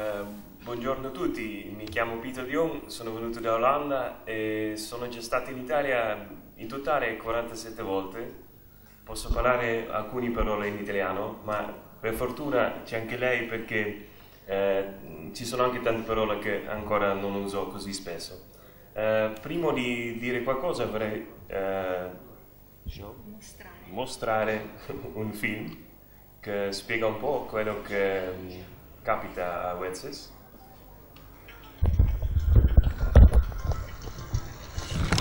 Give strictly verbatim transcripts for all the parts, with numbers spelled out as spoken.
Eh, buongiorno a tutti, mi chiamo Pieter De Jong, sono venuto da Olanda e sono già stato in Italia in totale quarantasette volte. Posso parlare alcune parole in italiano, ma per fortuna c'è anche lei perché eh, ci sono anche tante parole che ancora non uso così spesso. Eh, prima di dire qualcosa vorrei eh, mostrare. mostrare un film che spiega un po' quello che capita a Wetsus.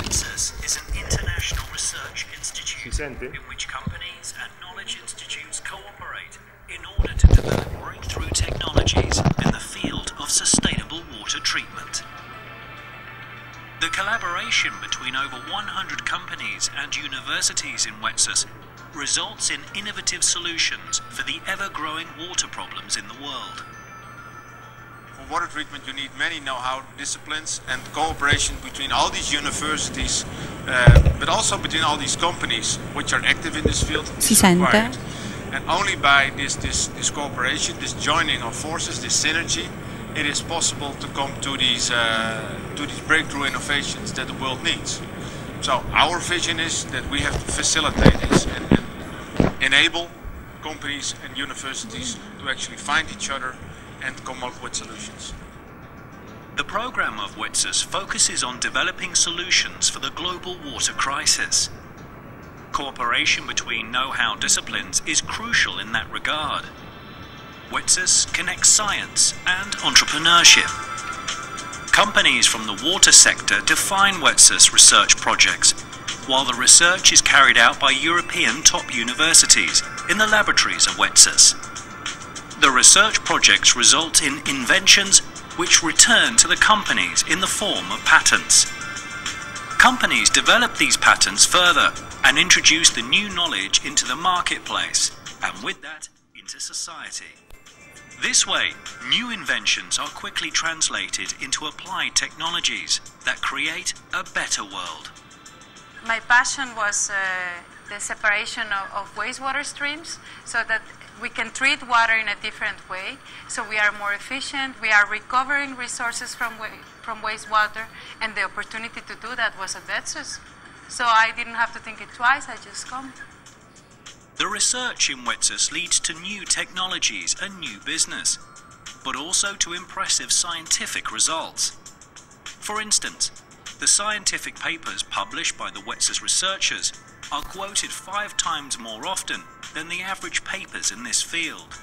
Wetsus is an international research institute in which companies and knowledge institutes cooperate in order to develop breakthrough technologies in the field of sustainable water treatment. The collaboration between over one hundred companies and universities in Wetsus results in innovative solutions for the ever-growing water problems in the world. For water treatment you need many know-how disciplines and cooperation between all these universities, uh, but also between all these companies which are active in this field is required. And only by this, this, this cooperation, this joining of forces, this synergy, it is possible to come to these, uh, to these breakthrough innovations that the world needs. So our vision is that we have to facilitate this and enable companies and universities to actually find each other and come up with solutions. The program of Wetsus focuses on developing solutions for the global water crisis. Cooperation between know-how disciplines is crucial in that regard. Wetsus connects science and entrepreneurship. Companies from the water sector define Wetsus research projects, while the research is carried out by European top universities in the laboratories of Wetsus. The research projects result in inventions which return to the companies in the form of patents. Companies develop these patents further and introduce the new knowledge into the marketplace and with that into society. This way, new inventions are quickly translated into applied technologies that create a better world. My passion was uh, the separation of, of wastewater streams so that we can treat water in a different way, so we are more efficient, we are recovering resources from, wa from wastewater, and the opportunity to do that was at Wetsus. So I didn't have to think it twice, I just come. The research in Wetsus leads to new technologies and new business, but also to impressive scientific results. For instance, the scientific papers published by the Wetsus researchers are quoted five times more often than the average papers in this field.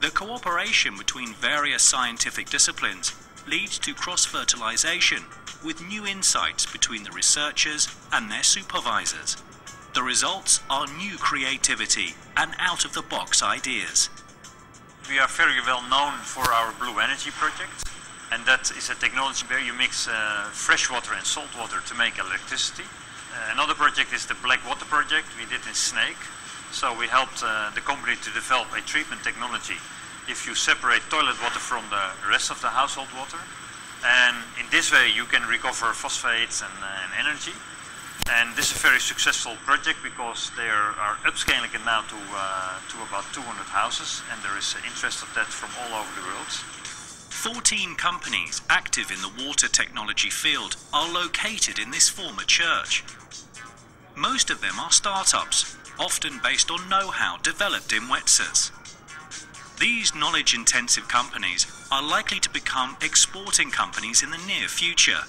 The cooperation between various scientific disciplines leads to cross-fertilization with new insights between the researchers and their supervisors. The results are new creativity and out-of-the-box ideas. We are very well known for our blue energy project. And that is a technology where you mix uh, fresh water and salt water to make electricity. Uh, another project is the Black Water project we did in Snake. So we helped uh, the company to develop a treatment technology if you separate toilet water from the rest of the household water. And in this way you can recover phosphates and, uh, and energy. And this is a very successful project because they are, are upscaling it now to, uh, to about two hundred houses. And there is interest of that from all over the world. fourteen companies active in the water technology field are located in this former church. Most of them are startups, often based on know-how developed in Wetsus. These knowledge-intensive companies are likely to become exporting companies in the near future.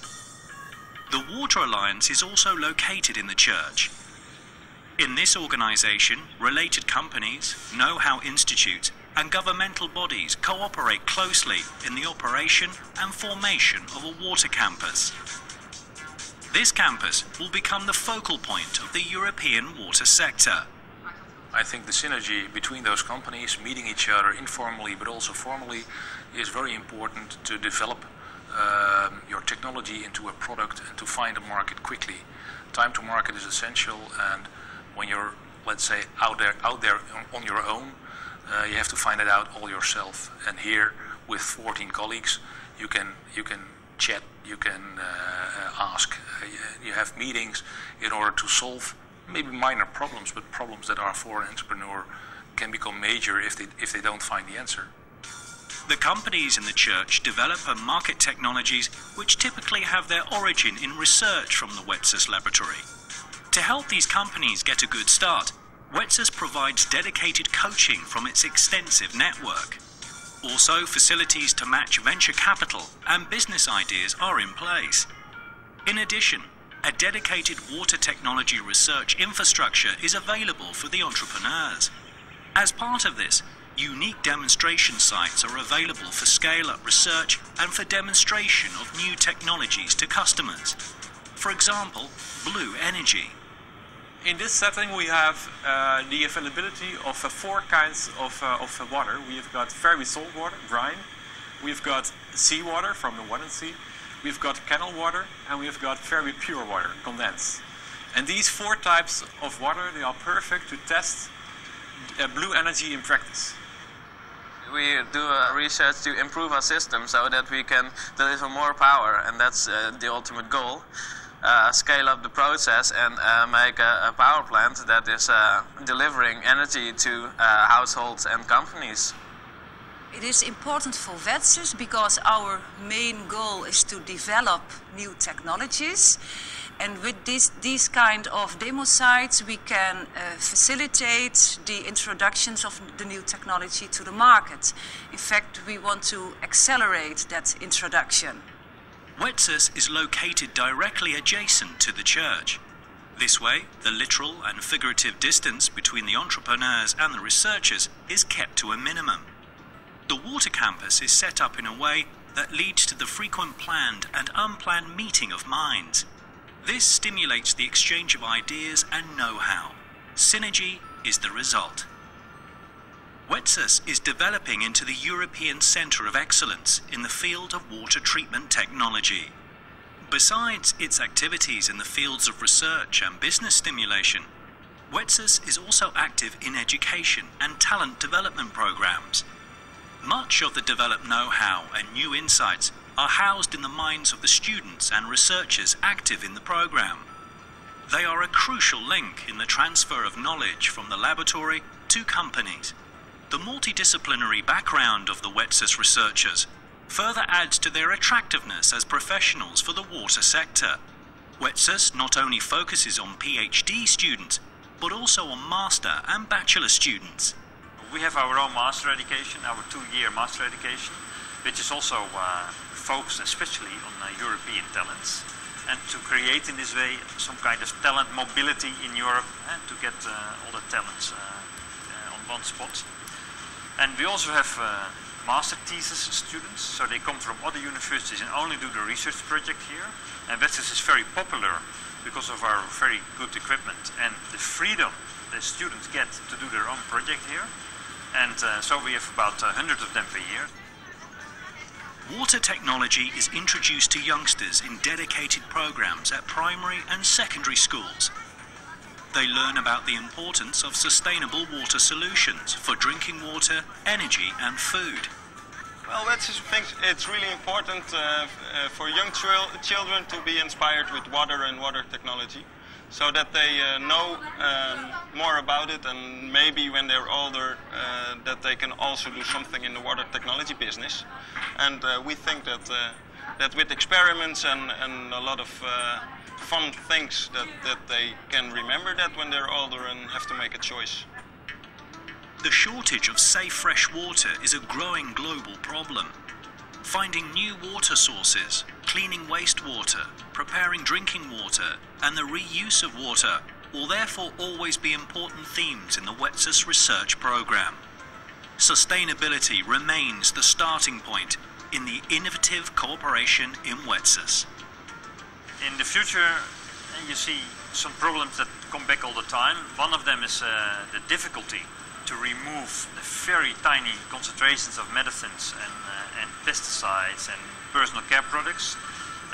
The Water Alliance is also located in the church. In this organisation, related companies, know-how institutes, and governmental bodies cooperate closely in the operation and formation of a water campus. This campus will become the focal point of the European water sector. I think the synergy between those companies, meeting each other informally but also formally, is very important to develop um, your technology into a product and to find a market quickly. Time to market is essential, and when you're, let's say, out there, out there on your own, Uh, you have to find it out all yourself. And here, with fourteen colleagues, you can you can chat, you can uh, ask, uh, you, you have meetings in order to solve maybe minor problems, but problems that are for an entrepreneur can become major if they if they don't find the answer. The companies in the church develop and market technologies which typically have their origin in research from the Wetsus laboratory. To help these companies get a good start, Wetsus provides dedicated coaching from its extensive network. Also, facilities to match venture capital and business ideas are in place. In addition, a dedicated water technology research infrastructure is available for the entrepreneurs. As part of this, unique demonstration sites are available for scale-up research and for demonstration of new technologies to customers. For example, blue energy. In this setting we have uh, the availability of uh, four kinds of, uh, of uh, water. We've got very salt water, brine, we've got seawater from the Wadden Sea, we've got canal water, and we've got very pure water, condensed. And these four types of water, they are perfect to test uh, blue energy in practice. We do uh, research to improve our system so that we can deliver more power, and that's uh, the ultimate goal. Uh, scale up the process and uh, make a, a power plant that is uh, delivering energy to uh, households and companies. It is important for Wetsus because our main goal is to develop new technologies, and with this, these kind of demo sites we can uh, facilitate the introductions of the new technology to the market. In fact, we want to accelerate that introduction. Wetsus is located directly adjacent to the church. This way, the literal and figurative distance between the entrepreneurs and the researchers is kept to a minimum. The water campus is set up in a way that leads to the frequent planned and unplanned meeting of minds. This stimulates the exchange of ideas and know-how. Synergy is the result. Wetsus is developing into the European Centre of Excellence in the field of water treatment technology. Besides its activities in the fields of research and business stimulation, Wetsus is also active in education and talent development programmes. Much of the developed know-how and new insights are housed in the minds of the students and researchers active in the programme. They are a crucial link in the transfer of knowledge from the laboratory to companies. The multidisciplinary background of the Wetsus researchers further adds to their attractiveness as professionals for the water sector. Wetsus not only focuses on PhD students, but also on master and bachelor students. We have our own master education, our two-year master education, which is also uh, focused especially on uh, European talents, and to create in this way some kind of talent mobility in Europe, and to get uh, all the talents uh, uh, on one spot. And we also have uh, master thesis students, so they come from other universities and only do the research project here. And Wetsus is very popular because of our very good equipment and the freedom the students get to do their own project here. And uh, so we have about uh, one hundred of them per year. Water technology is introduced to youngsters in dedicated programs at primary and secondary schools. They learn about the importance of sustainable water solutions for drinking water, energy and food. Well, Wetsus thinks it's really important uh, uh, for young children to be inspired with water and water technology, so that they uh, know um, more about it, and maybe when they're older uh, that they can also do something in the water technology business. And uh, we think that, uh, that with experiments and, and a lot of uh, fun things that, that they can remember that when they're older and have to make a choice. The shortage of safe fresh water is a growing global problem. Finding new water sources, cleaning wastewater, preparing drinking water and the reuse of water will therefore always be important themes in the Wetsus research programme. Sustainability remains the starting point in the innovative cooperation in Wetsus. In the future, you see some problems that come back all the time. One of them is uh, the difficulty to remove the very tiny concentrations of medicines and, uh, and pesticides and personal care products.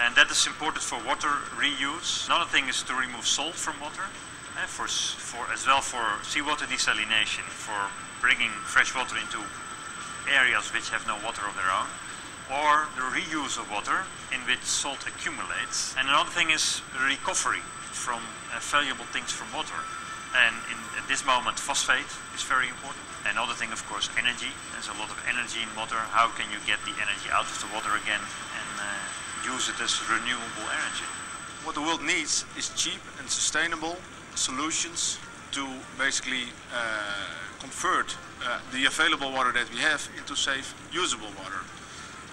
And that is important for water reuse. Another thing is to remove salt from water, uh, for, for, as well for seawater desalination, for bringing fresh water into areas which have no water of their own, or the reuse of water in which salt accumulates. And another thing is recovery from uh, valuable things from water. And in, at this moment, phosphate is very important. Another thing, of course, energy. There's a lot of energy in water. How can you get the energy out of the water again and uh, use it as renewable energy? What the world needs is cheap and sustainable solutions to basically uh, convert uh, the available water that we have into safe, usable water.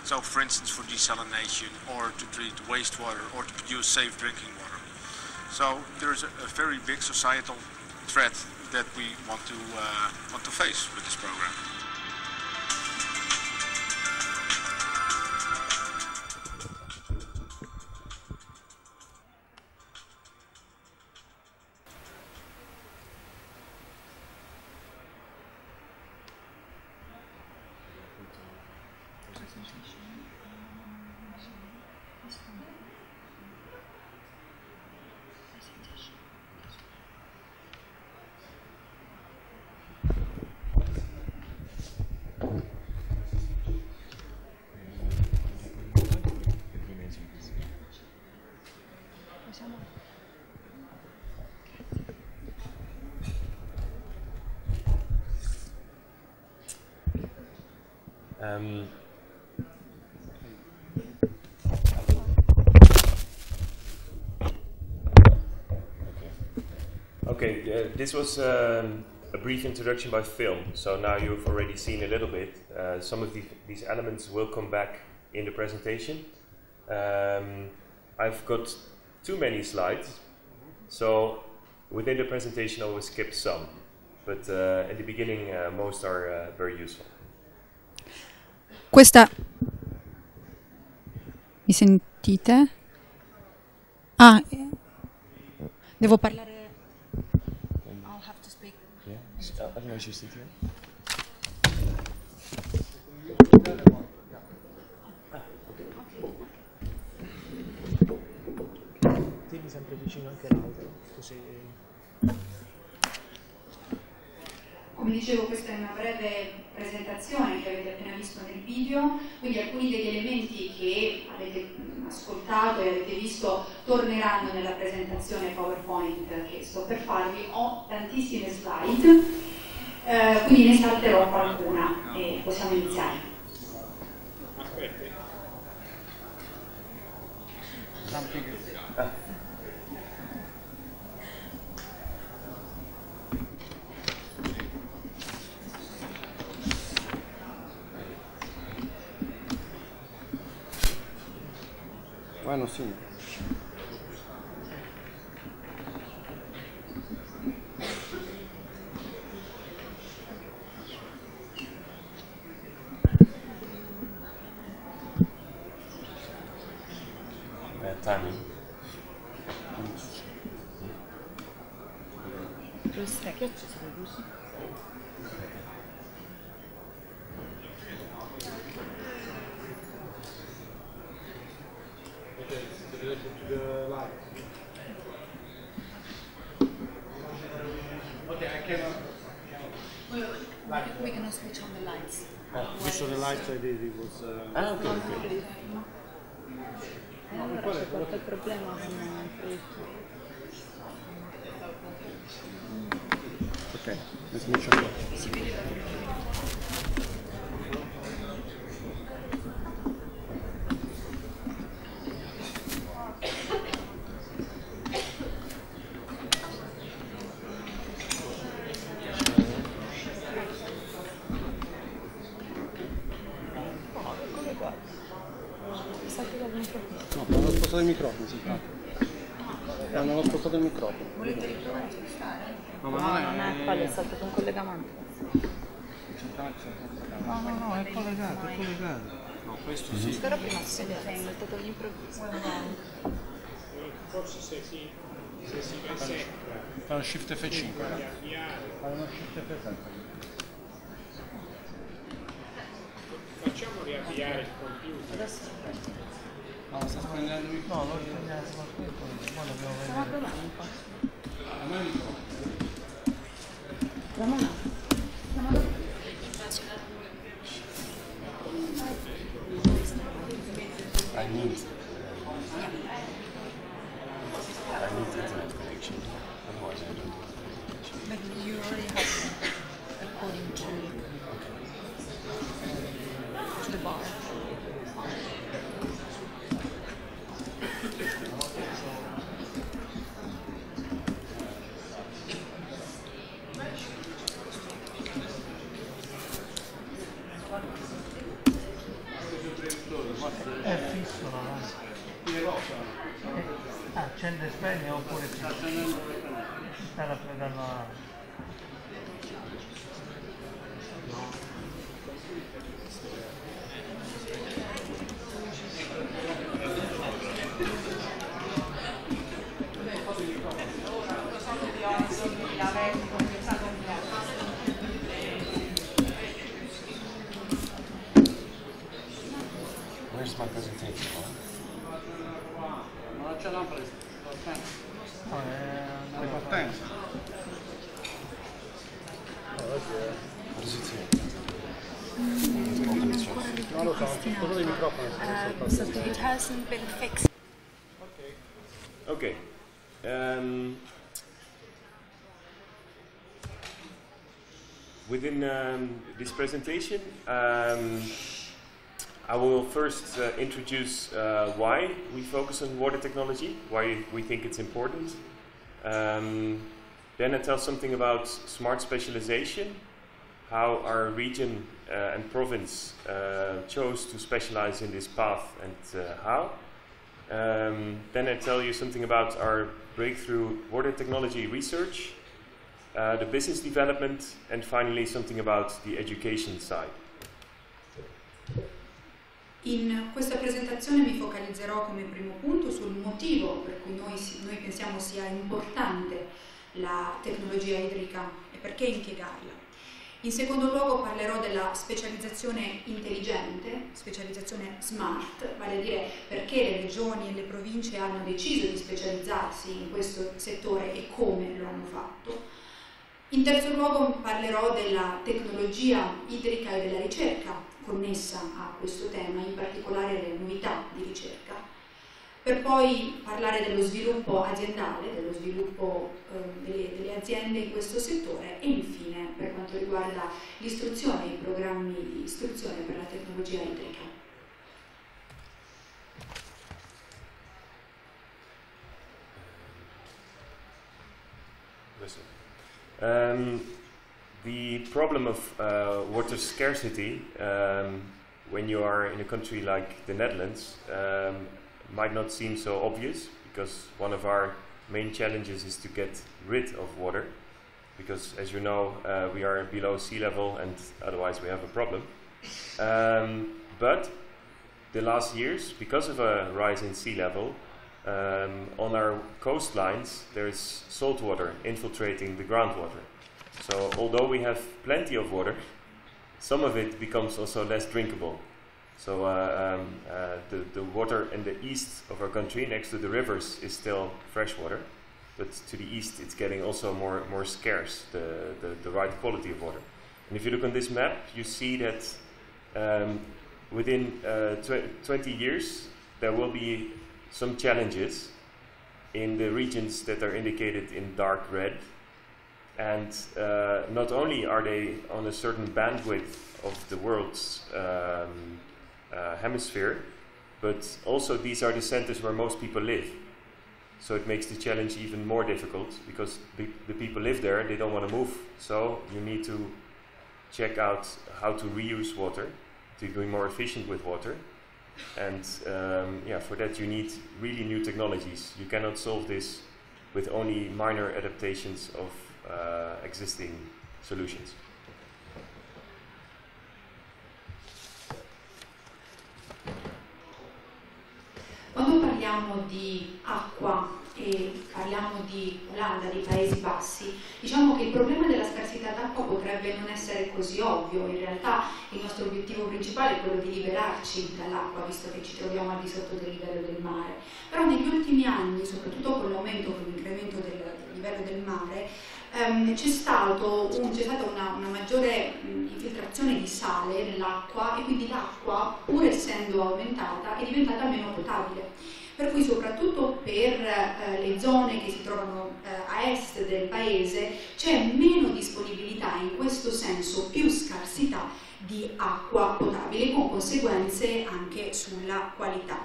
So, for instance, for desalination, or to treat wastewater, or to produce safe drinking water. So there's a, a very big societal threat that we want to uh, want to face with this program. Um, okay, okay uh, this was um, a brief introduction by Phil, so now you've already seen a little bit. Uh, some of the, these elements will come back in the presentation. Um, I've got too many slides, so within the presentation I will skip some, but uh, at the beginning uh, most are uh, very useful. Questa, mi sentite? Ah, devo parlare. I'll have to speak. Yeah. I don't know if you sit here. Tieni sempre vicino anche l'altro, così. Come dicevo, questa è una breve presentazione che avete appena visto nel video, quindi alcuni degli elementi che avete ascoltato e avete visto torneranno nella presentazione PowerPoint che sto per farvi. Ho tantissime slide, eh, quindi ne salterò qualcuna e possiamo iniziare. Aspetta. Bueno, sí. Bad timing. It was, uh, ah, ok. okay. Eh, allora c'è qualche problema con il progetto. Ok, let's make sure. Del microfono si fa. Eh, non ho spostato il microfono. Volete riprovare a spostare? No, ma no, non è, è quello, è saltato un collegamento. No, no, no, è collegato, è collegato. No, questo sì. Però prima si vede, è saltato all'improvviso. Forse se si se si vede. Fa uno shift F cinque. Fa uno shift F cinque. Facciamo riavviare il computer. Adesso No, sta prendendo il microfono, lo riprendiamo su qualche cosa, poi dobbiamo vedere. La mano di qua. La mano? La mano? I need. I need internet connection. Otherwise I don't have internet connection. But you already have according to, to the bar. È fisso la lampada. Ah, accende e spegne oppure si sta raffreddando la lampada. Where's my presentation? Non c'è la presenza. Um, so it hasn't been fixed. Okay. Okay. Um, within um, this presentation, um, I will first uh, introduce uh, why we focus on water technology, why we think it's important. Um, then I tell something about smart specialization, how our region uh, and province uh, chose to specialize in this path and uh, how. Um, then I tell you something about our breakthrough water technology research, uh, the business development, and finally something about the education side. In questa presentazione mi focalizzerò come primo punto sul motivo per cui noi, noi pensiamo sia importante la tecnologia idrica e perché impiegarla. In secondo luogo parlerò della specializzazione intelligente, specializzazione smart, vale a dire perché le regioni e le province hanno deciso di specializzarsi in questo settore e come lo hanno fatto. In terzo luogo parlerò della tecnologia idrica e della ricerca connessa a questo tema, in particolare le novità di ricerca, per poi parlare dello sviluppo aziendale, dello sviluppo eh, delle, delle aziende in questo settore e infine per quanto riguarda l'istruzione, i programmi di istruzione per la tecnologia idrica. Um. The problem of uh, water scarcity um, when you are in a country like the Netherlands um, might not seem so obvious, because one of our main challenges is to get rid of water, because as you know uh, we are below sea level and otherwise we have a problem. Um, but the last years, because of a rise in sea level, um, on our coastlines there is salt water infiltrating the groundwater. So although we have plenty of water, some of it becomes also less drinkable. So uh, um, uh, the, the water in the east of our country, next to the rivers, is still fresh water. But to the east it's getting also more, more scarce, the, the, the right quality of water. And if you look on this map, you see that um, within uh, tw twenty years there will be some challenges in the regions that are indicated in dark red. And uh, not only are they on a certain bandwidth of the world's um, uh, hemisphere, but also these are the centers where most people live. So it makes the challenge even more difficult, because the, the people live there, they don't want to move. So you need to check out how to reuse water, to be more efficient with water. And um, yeah, for that you need really new technologies. You cannot solve this with only minor adaptations of Uh, existing solutions. Quando parliamo di acqua e parliamo di Olanda, di Paesi Bassi, diciamo che il problema della scarsità d'acqua potrebbe non essere così ovvio. In realtà il nostro obiettivo principale è quello di liberarci dall'acqua, visto che ci troviamo al di sotto del livello del mare. Però negli ultimi anni, soprattutto con l'aumento, con l'incremento del, del livello del mare, Um, c'è stato un, c'è stata una, una maggiore mh, infiltrazione di sale nell'acqua, e quindi l'acqua, pur essendo aumentata, è diventata meno potabile. Per cui soprattutto per eh, le zone che si trovano eh, a est del paese c'è meno disponibilità, in questo senso più scarsità di acqua potabile, con conseguenze anche sulla qualità.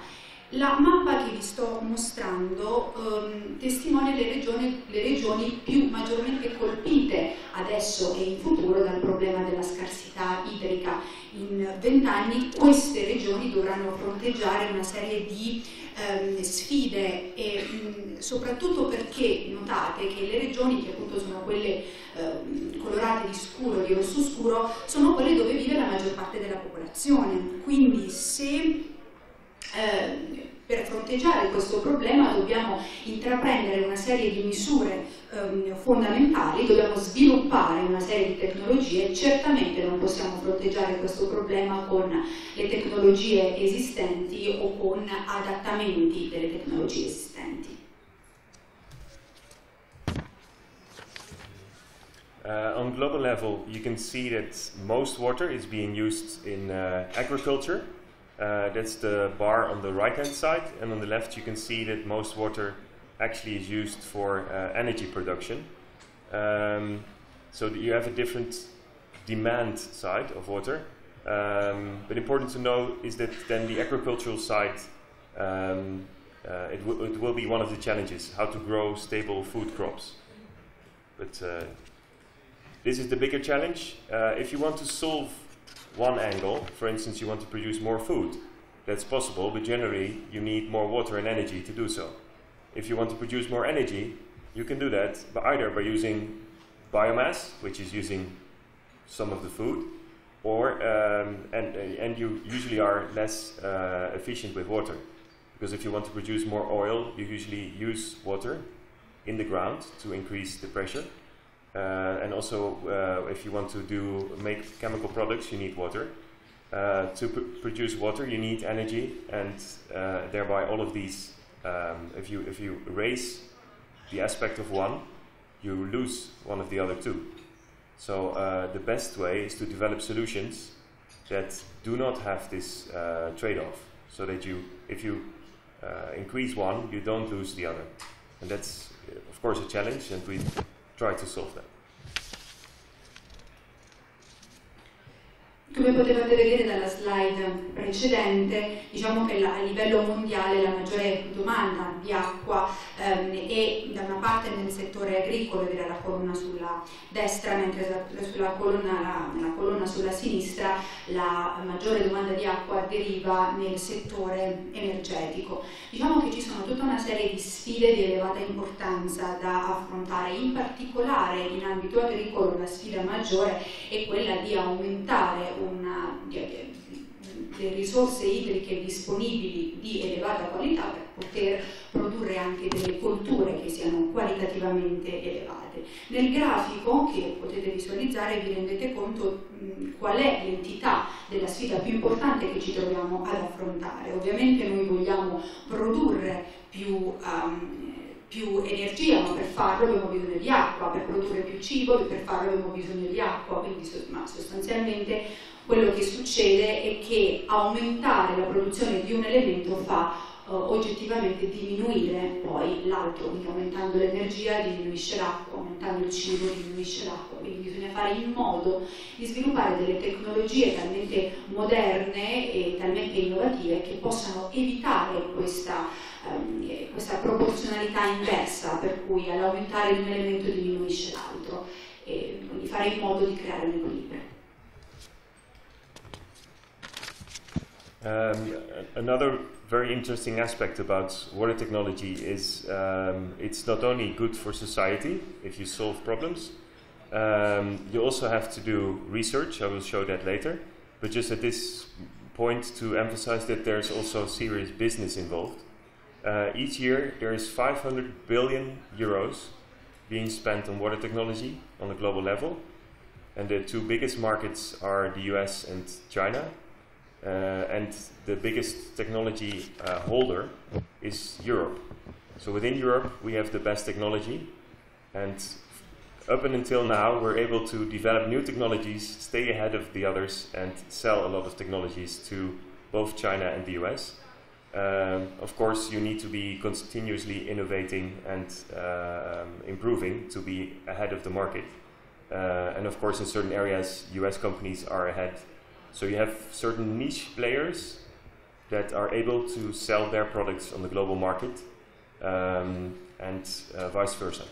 La mappa che vi sto mostrando ehm, testimonia le regioni, le regioni più maggiormente colpite adesso e in futuro dal problema della scarsità idrica. In vent'anni queste regioni dovranno fronteggiare una serie di ehm, sfide e mh, soprattutto perché notate che le regioni che appunto sono quelle ehm, colorate di scuro, di rosso scuro, sono quelle dove vive la maggior parte della popolazione. Quindi se Eh, per fronteggiare questo problema dobbiamo intraprendere una serie di misure eh, fondamentali, dobbiamo sviluppare una serie di tecnologie. Certamente non possiamo fronteggiare questo problema con le tecnologie esistenti o con adattamenti delle tecnologie esistenti. Uh, on global level, you can see that most water is being used in uh, agriculture. Uh, that's the bar on the right hand side, and on the left you can see that most water actually is used for uh, energy production. Um, so you have a different demand side of water, um, but important to know is that then the agricultural side, um, uh, it, it will be one of the challenges, how to grow stable food crops. But uh, this is the bigger challenge. Uh, if you want to solve one angle, for instance, you want to produce more food. That's possible, but generally you need more water and energy to do so. If you want to produce more energy, you can do that by either by using biomass, which is using some of the food, or um, and, and you usually are less uh, efficient with water. Because if you want to produce more oil, you usually use water in the ground to increase the pressure. Uh, and also, uh, if you want to do make chemical products, you need water. Uh, to pr produce water, you need energy, and uh, thereby all of these. Um, if you if you raise the aspect of one, you lose one of the other two. So uh, the best way is to develop solutions that do not have this uh, trade-off, so that you, if you uh, increase one, you don't lose the other, and that's uh, of course a challenge, and we. Try to solve that. Come potevate vedere dalla slide precedente, diciamo che la, a livello mondiale la maggiore domanda di acqua ehm, è da una parte nel settore agricolo, vedete la colonna sulla destra, mentre la, sulla colonna, la, la colonna sulla sinistra la maggiore domanda di acqua deriva nel settore energetico. Diciamo che ci sono tutta una serie di sfide di elevata importanza da affrontare, in particolare in ambito agricolo la sfida maggiore è quella di aumentare Una, delle risorse idriche disponibili di elevata qualità per poter produrre anche delle colture che siano qualitativamente elevate. Nel grafico che potete visualizzare vi rendete conto mh, qual è l'entità della sfida più importante che ci troviamo ad affrontare. Ovviamente noi vogliamo produrre più um, più energia, ma per farlo abbiamo bisogno di acqua, per produrre più cibo, per farlo abbiamo bisogno di acqua, quindi sostanzialmente quello che succede è che aumentare la produzione di un elemento fa eh, oggettivamente diminuire poi l'altro, quindi aumentando l'energia diminuisce l'acqua, aumentando il cibo diminuisce l'acqua, quindi bisogna fare in modo di sviluppare delle tecnologie talmente moderne e talmente innovative che possano evitare questa questa proporzionalità inversa per cui all'aumentare un elemento diminuisce l'altro, e quindi fare in modo di creare un equilibrio. Um, another very interesting aspect about water technology is um, it's not only good for society if you solve problems, um, you also have to do research, I will show that later, but just at this point to emphasize that there's also serious business involved. Uh, each year there is five hundred billion euros being spent on water technology on a global level, and the two biggest markets are the U S and China, uh, and the biggest technology uh, holder is Europe. So within Europe we have the best technology, and up and until now we're able to develop new technologies, stay ahead of the others, and sell a lot of technologies to both China and the U S. Um, of course, you need to be continuously innovating and uh, improving to be ahead of the market. Uh, and of course, in certain areas, U S companies are ahead. So you have certain niche players that are able to sell their products on the global market, um, and uh, vice versa.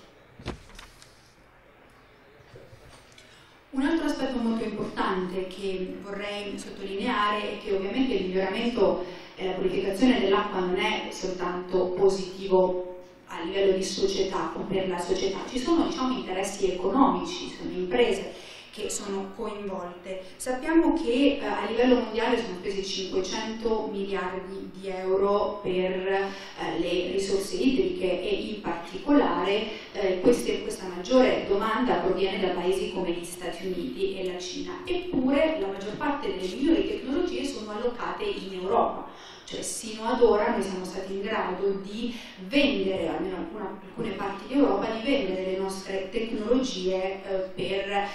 Un altro aspetto molto importante che vorrei sottolineare è che ovviamente il miglioramento e la purificazione dell'acqua non è soltanto positivo a livello di società o per la società, ci sono, diciamo, interessi economici, ci sono imprese che sono coinvolte. Sappiamo che eh, a livello mondiale sono spesi cinquecento miliardi di euro per eh, le risorse idriche e in particolare eh, queste, questa maggiore domanda proviene da paesi come gli Stati Uniti e la Cina, eppure la maggior parte delle migliori tecnologie sono allocate in Europa. Cioè, sino ad ora noi siamo stati in grado di vendere, almeno alcune, alcune parti d'Europa, di vendere le nostre tecnologie eh, per eh,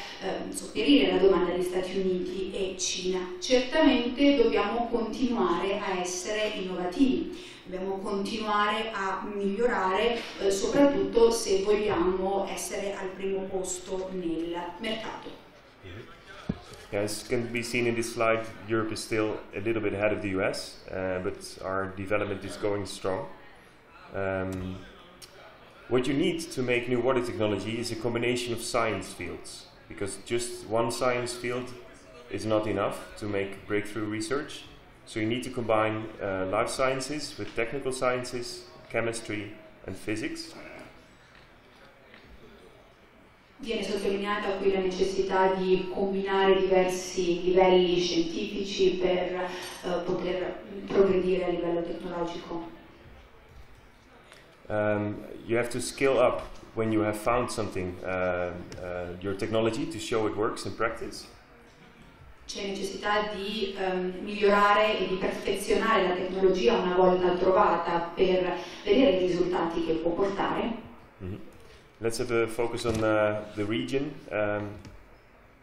sopperire alla domanda degli Stati Uniti e Cina. Certamente dobbiamo continuare a essere innovativi, dobbiamo continuare a migliorare, eh, soprattutto se vogliamo essere al primo posto nel mercato. As can be seen in this slide, Europe is still a little bit ahead of the U S, uh, but our development is going strong. Um, what you need to make new water technology is a combination of science fields, because just one science field is not enough to make breakthrough research. So you need to combine uh, life sciences with technical sciences, chemistry and physics. Viene sottolineata qui la necessità di combinare diversi livelli scientifici per uh, poter progredire a livello tecnologico. Um, you have to scale up when you have found something, uh, uh, your technology, to show it works in practice. C'è necessità di um, migliorare e di perfezionare la tecnologia una volta trovata per vedere i risultati che può portare. Mm-hmm. Let's have a focus on uh, the region. Um,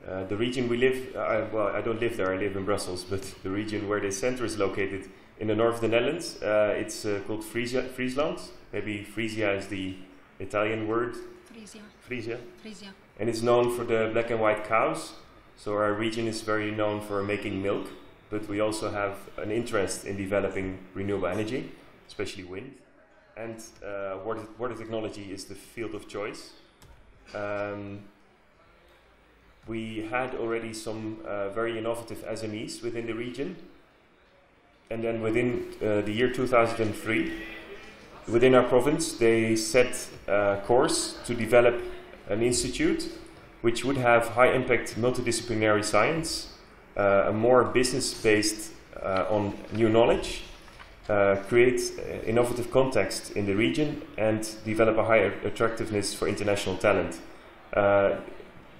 uh, the region we live, I, well, I don't live there, I live in Brussels, but the region where this center is located in the north of the Netherlands, uh, it's uh, called Frisia, Friesland. Maybe Frisia is the Italian word. Frisia. Frisia. Frisia. And it's known for the black and white cows. So our region is very known for making milk, but we also have an interest in developing renewable energy, especially wind. And uh, water, water technology is the field of choice. Um, we had already some uh, very innovative S M Es within the region. And then within uh, the year two thousand three, within our province, they set a course to develop an institute which would have high impact multidisciplinary science, uh, a more business based uh, on new knowledge, Uh, create uh, innovative context in the region and develop a higher attractiveness for international talent. Uh,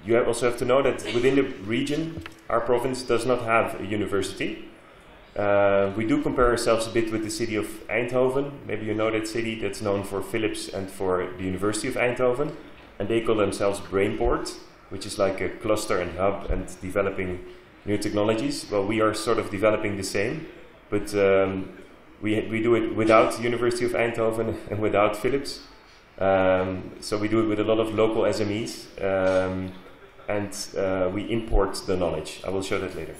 you have also have to know that within the region, our province does not have a university. Uh, we do compare ourselves a bit with the city of Eindhoven. Maybe you know that city, that's known for Philips and for the University of Eindhoven. And they call themselves Brainport, which is like a cluster and hub and developing new technologies. Well, we are sort of developing the same, but um, We, we do it without the University of Eindhoven and without Philips. Um, so we do it with a lot of local S M Es, um, and uh, we import the knowledge. I will show that later.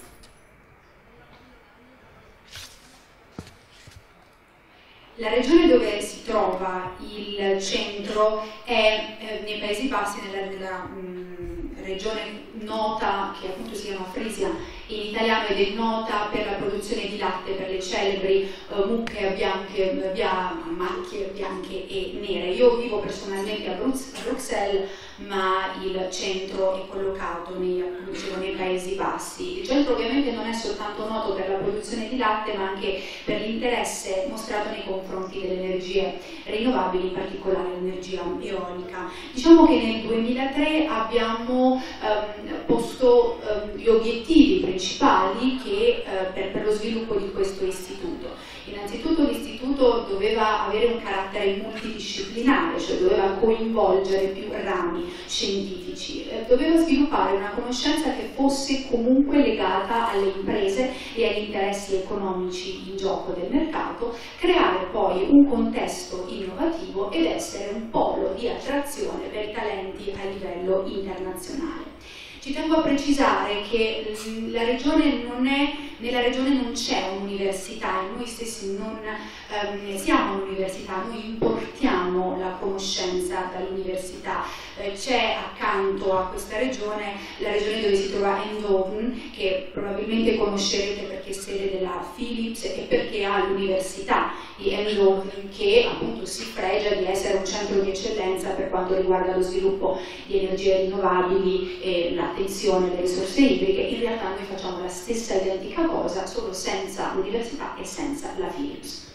La regione dove si trova il centro è eh, nei Paesi Bassi, nella, nella mh, regione nota, che appunto si chiama Frisia in italiano, ed è nota per la produzione di latte, per le celebri eh, mucche bianche, bia, macchie bianche e nere. Io vivo personalmente a, Brux, a Bruxelles, ma il centro è collocato nei, appunto, nei Paesi Bassi. Il centro ovviamente non è soltanto noto per la produzione di latte, ma anche per l'interesse mostrato nei confronti confronti delle energie rinnovabili, in particolare l'energia eolica. Diciamo che nel duemilatré abbiamo ehm, posto ehm, gli obiettivi principali che, eh, per, per lo sviluppo di questo istituto. Innanzitutto innanzitutto l'istituto doveva avere un carattere multidisciplinare, cioè doveva coinvolgere più rami scientifici, doveva sviluppare una conoscenza che fosse comunque legata alle imprese e agli interessi economici in gioco del mercato, creare poi un contesto innovativo ed essere un polo di attrazione per i talenti a livello internazionale. Ci tengo a precisare che la regione non è, nella regione non c'è un'università, noi stessi non ehm, siamo un'università, noi importiamo la conoscenza dall'università. Eh, c'è accanto a questa regione la regione dove si trova Eindhoven, che probabilmente conoscerete perché è sede della Philips e perché ha l'università di Eindhoven, che appunto si pregia di essere un centro di eccellenza per quanto riguarda lo sviluppo di energie rinnovabili e la attenzione alle risorse idriche. In realtà noi facciamo la stessa identica cosa, solo senza l'università e senza la Philips.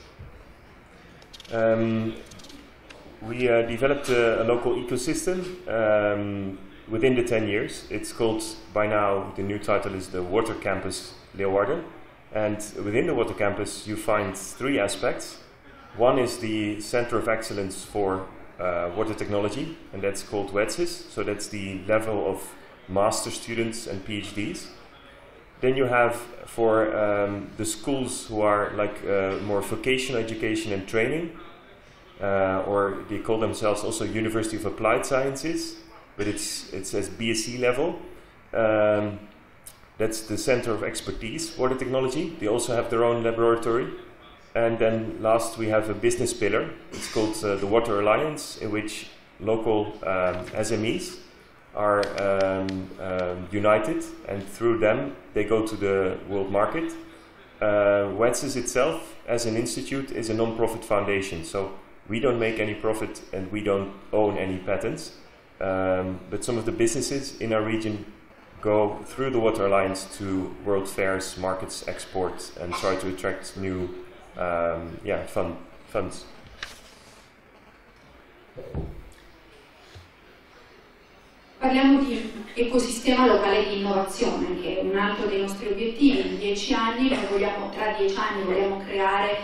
Um, we uh, developed a, a local ecosystem um, within the ten years. It's called, by now, the new title is the Water Campus Leeuwarden. And within the Water Campus you find three aspects. One is the Center of Excellence for uh, Water Technology, and that's called Wetsus, so that's the level of master students and P H Ds. Then you have for um, the schools who are like uh, more vocational education and training, uh, or they call themselves also University of Applied Sciences, but it's it says B S c level. Um, that's the center of expertise, water technology. They also have their own laboratory. And then last we have a business pillar. It's called uh, the Water Alliance, in which local um, S M Es are um, um, united, and through them they go to the world market. Uh, Wetsus itself as an institute is a non-profit foundation, so we don't make any profit and we don't own any patents, um, but some of the businesses in our region go through the Water Alliance to world fairs, markets, exports, and try to attract new um, yeah, fund, funds. Parliamo di ecosistema locale di innovazione, che è un altro dei nostri obiettivi. In dieci anni, noi vogliamo, tra dieci anni vogliamo creare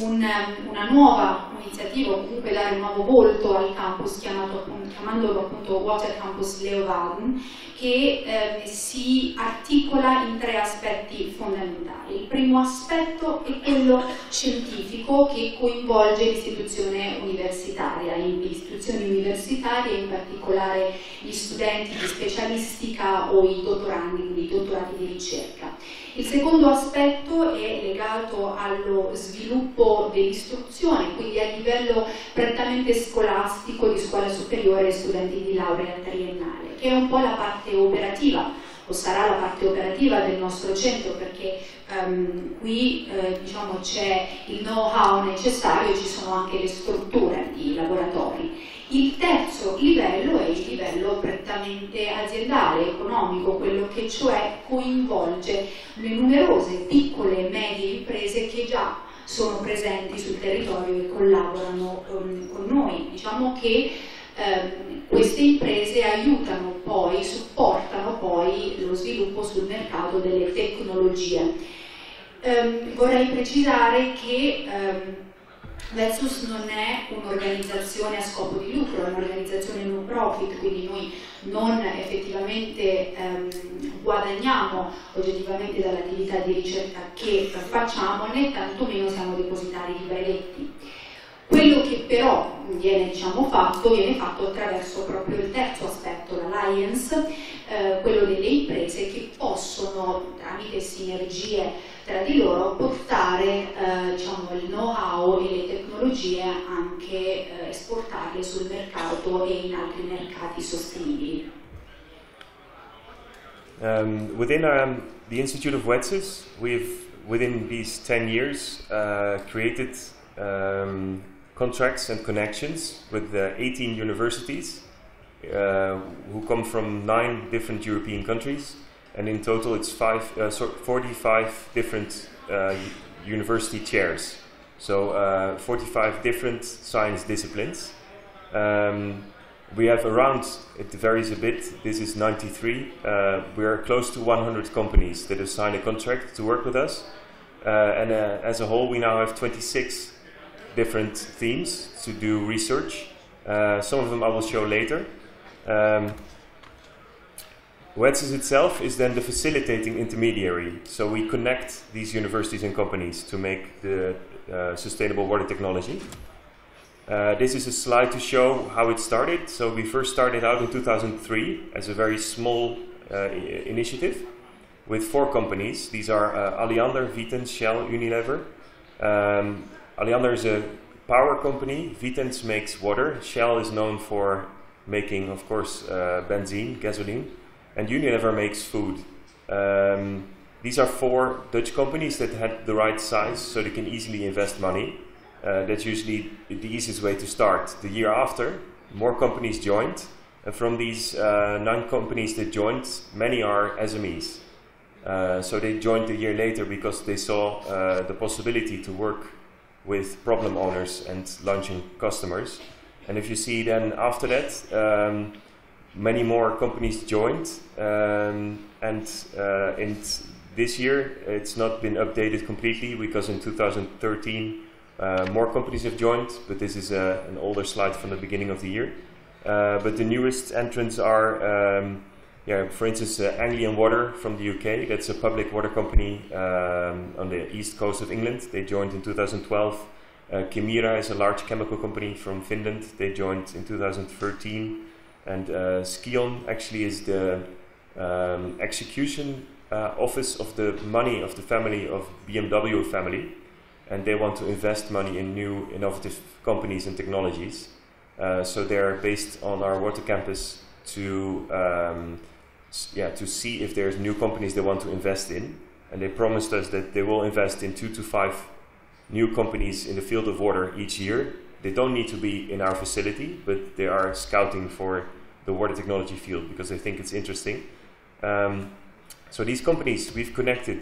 un, una nuova iniziativa, o comunque dare un nuovo volto al campus, chiamato, chiamandolo appunto Water Campus Leeuwarden, che eh, si articola in tre aspetti fondamentali. Il primo aspetto è quello scientifico, che coinvolge l'istituzione universitaria, le istituzioni universitarie, in particolare gli studenti di specialistica o i dottorandi, quindi i dottorati di ricerca. Il secondo aspetto è legato allo sviluppo dell'istruzione, quindi a livello prettamente scolastico di scuola superiore e studenti di laurea triennale, che è un po' la parte operativa, o sarà la parte operativa del nostro centro, perché um, qui eh, diciamo, c'è il know-how necessario, ci sono anche le strutture di laboratori. Il terzo livello è il livello prettamente aziendale, economico, quello che cioè coinvolge le numerose piccole e medie imprese che già sono presenti sul territorio e collaborano um, con noi. Diciamo che um, queste imprese aiutano poi, supportano poi lo sviluppo sul mercato delle tecnologie. Um, vorrei precisare che um, Wetsus non è un'organizzazione a scopo di lucro, è un'organizzazione non profit, quindi noi non effettivamente ehm, guadagniamo oggettivamente dall'attività di ricerca che facciamo, né tantomeno siamo depositari di brevetti. Quello che però viene diciamo, fatto, viene fatto attraverso proprio il terzo aspetto, l'alliance, eh, quello delle imprese che possono, tramite sinergie tra di loro, portare eh, diciamo, il know-how e le tecnologie, anche eh, esportarle sul mercato e in altri mercati sostenibili. Um, within um, the Institute of Wetsus, we've within these ten years uh, created um, contracts and connections with uh, eighteen universities uh, who come from nine different European countries. And in total it's five, uh, so forty-five different uh, university chairs, so uh, forty-five different science disciplines. Um, we have around, it varies a bit, this is ninety-three, uh, we are close to one hundred companies that have signed a contract to work with us, uh, and uh, as a whole we now have twenty-six different themes to do research. Uh, some of them I will show later. Um, Wetsus itself is then the facilitating intermediary, so we connect these universities and companies to make the uh, sustainable water technology. Uh, this is a slide to show how it started. So we first started out in two thousand three as a very small uh, initiative with four companies. These are uh, Aliander, Vitens, Shell, Unilever. Um, Aliander is a power company, Vitens makes water, Shell is known for making, of course, uh, benzene, gasoline, and Unilever makes food. Um, these are four Dutch companies that had the right size, so they can easily invest money. Uh, that's usually the easiest way to start. The year after, more companies joined, and from these uh, nine companies that joined, many are S M Es. Uh, so they joined a year later because they saw uh, the possibility to work with problem owners and launching customers. And if you see then after that, um, many more companies joined, um, and uh, in this year it's not been updated completely because in two thousand thirteen uh, more companies have joined, but this is a, an older slide from the beginning of the year. Uh, but the newest entrants are, um, yeah, for instance, uh, Anglian Water from the U K. That's a public water company um, on the east coast of England. They joined in two thousand twelve. Uh, Kemira is a large chemical company from Finland. They joined in two thousand thirteen. And uh, Scion actually is the um, execution uh, office of the money of the family of B M W family, and they want to invest money in new innovative companies and technologies. Uh, so they're based on our water campus to um, yeah to see if there's new companies they want to invest in, and they promised us that they will invest in two to five new companies in the field of water each year. They don't need to be in our facility, but they are scouting for the water technology field because they think it's interesting. Um, so these companies we've connected.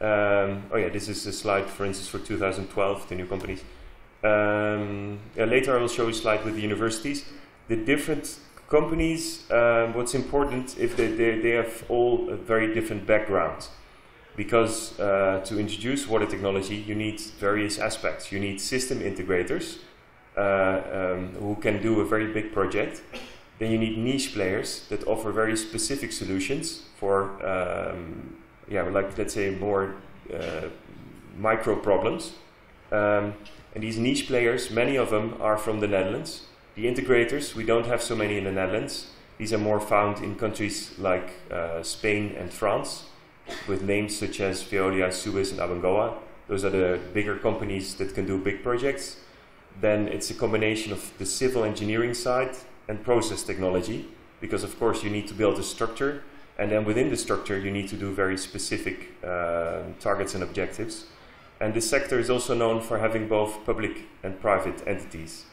Um, oh yeah, this is a slide, for instance, for two thousand twelve, the new companies. Um, yeah, later I will show you a slide with the universities. The different companies, uh, what's important is that they, they have all a very different background. Because uh, to introduce water technology, you need various aspects. You need system integrators, Uh, um, who can do a very big project. Then you need niche players that offer very specific solutions for, um, yeah, like let's say more uh, micro problems. Um, and these niche players, many of them are from the Netherlands. The integrators, we don't have so many in the Netherlands. These are more found in countries like uh, Spain and France, with names such as Veolia, Suez, and Abengoa. Those are the bigger companies that can do big projects. Then it's a combination of the civil engineering side and process technology, because of course you need to build a structure, and then within the structure you need to do very specific uh, targets and objectives. And this sector is also known for having both public and private entities.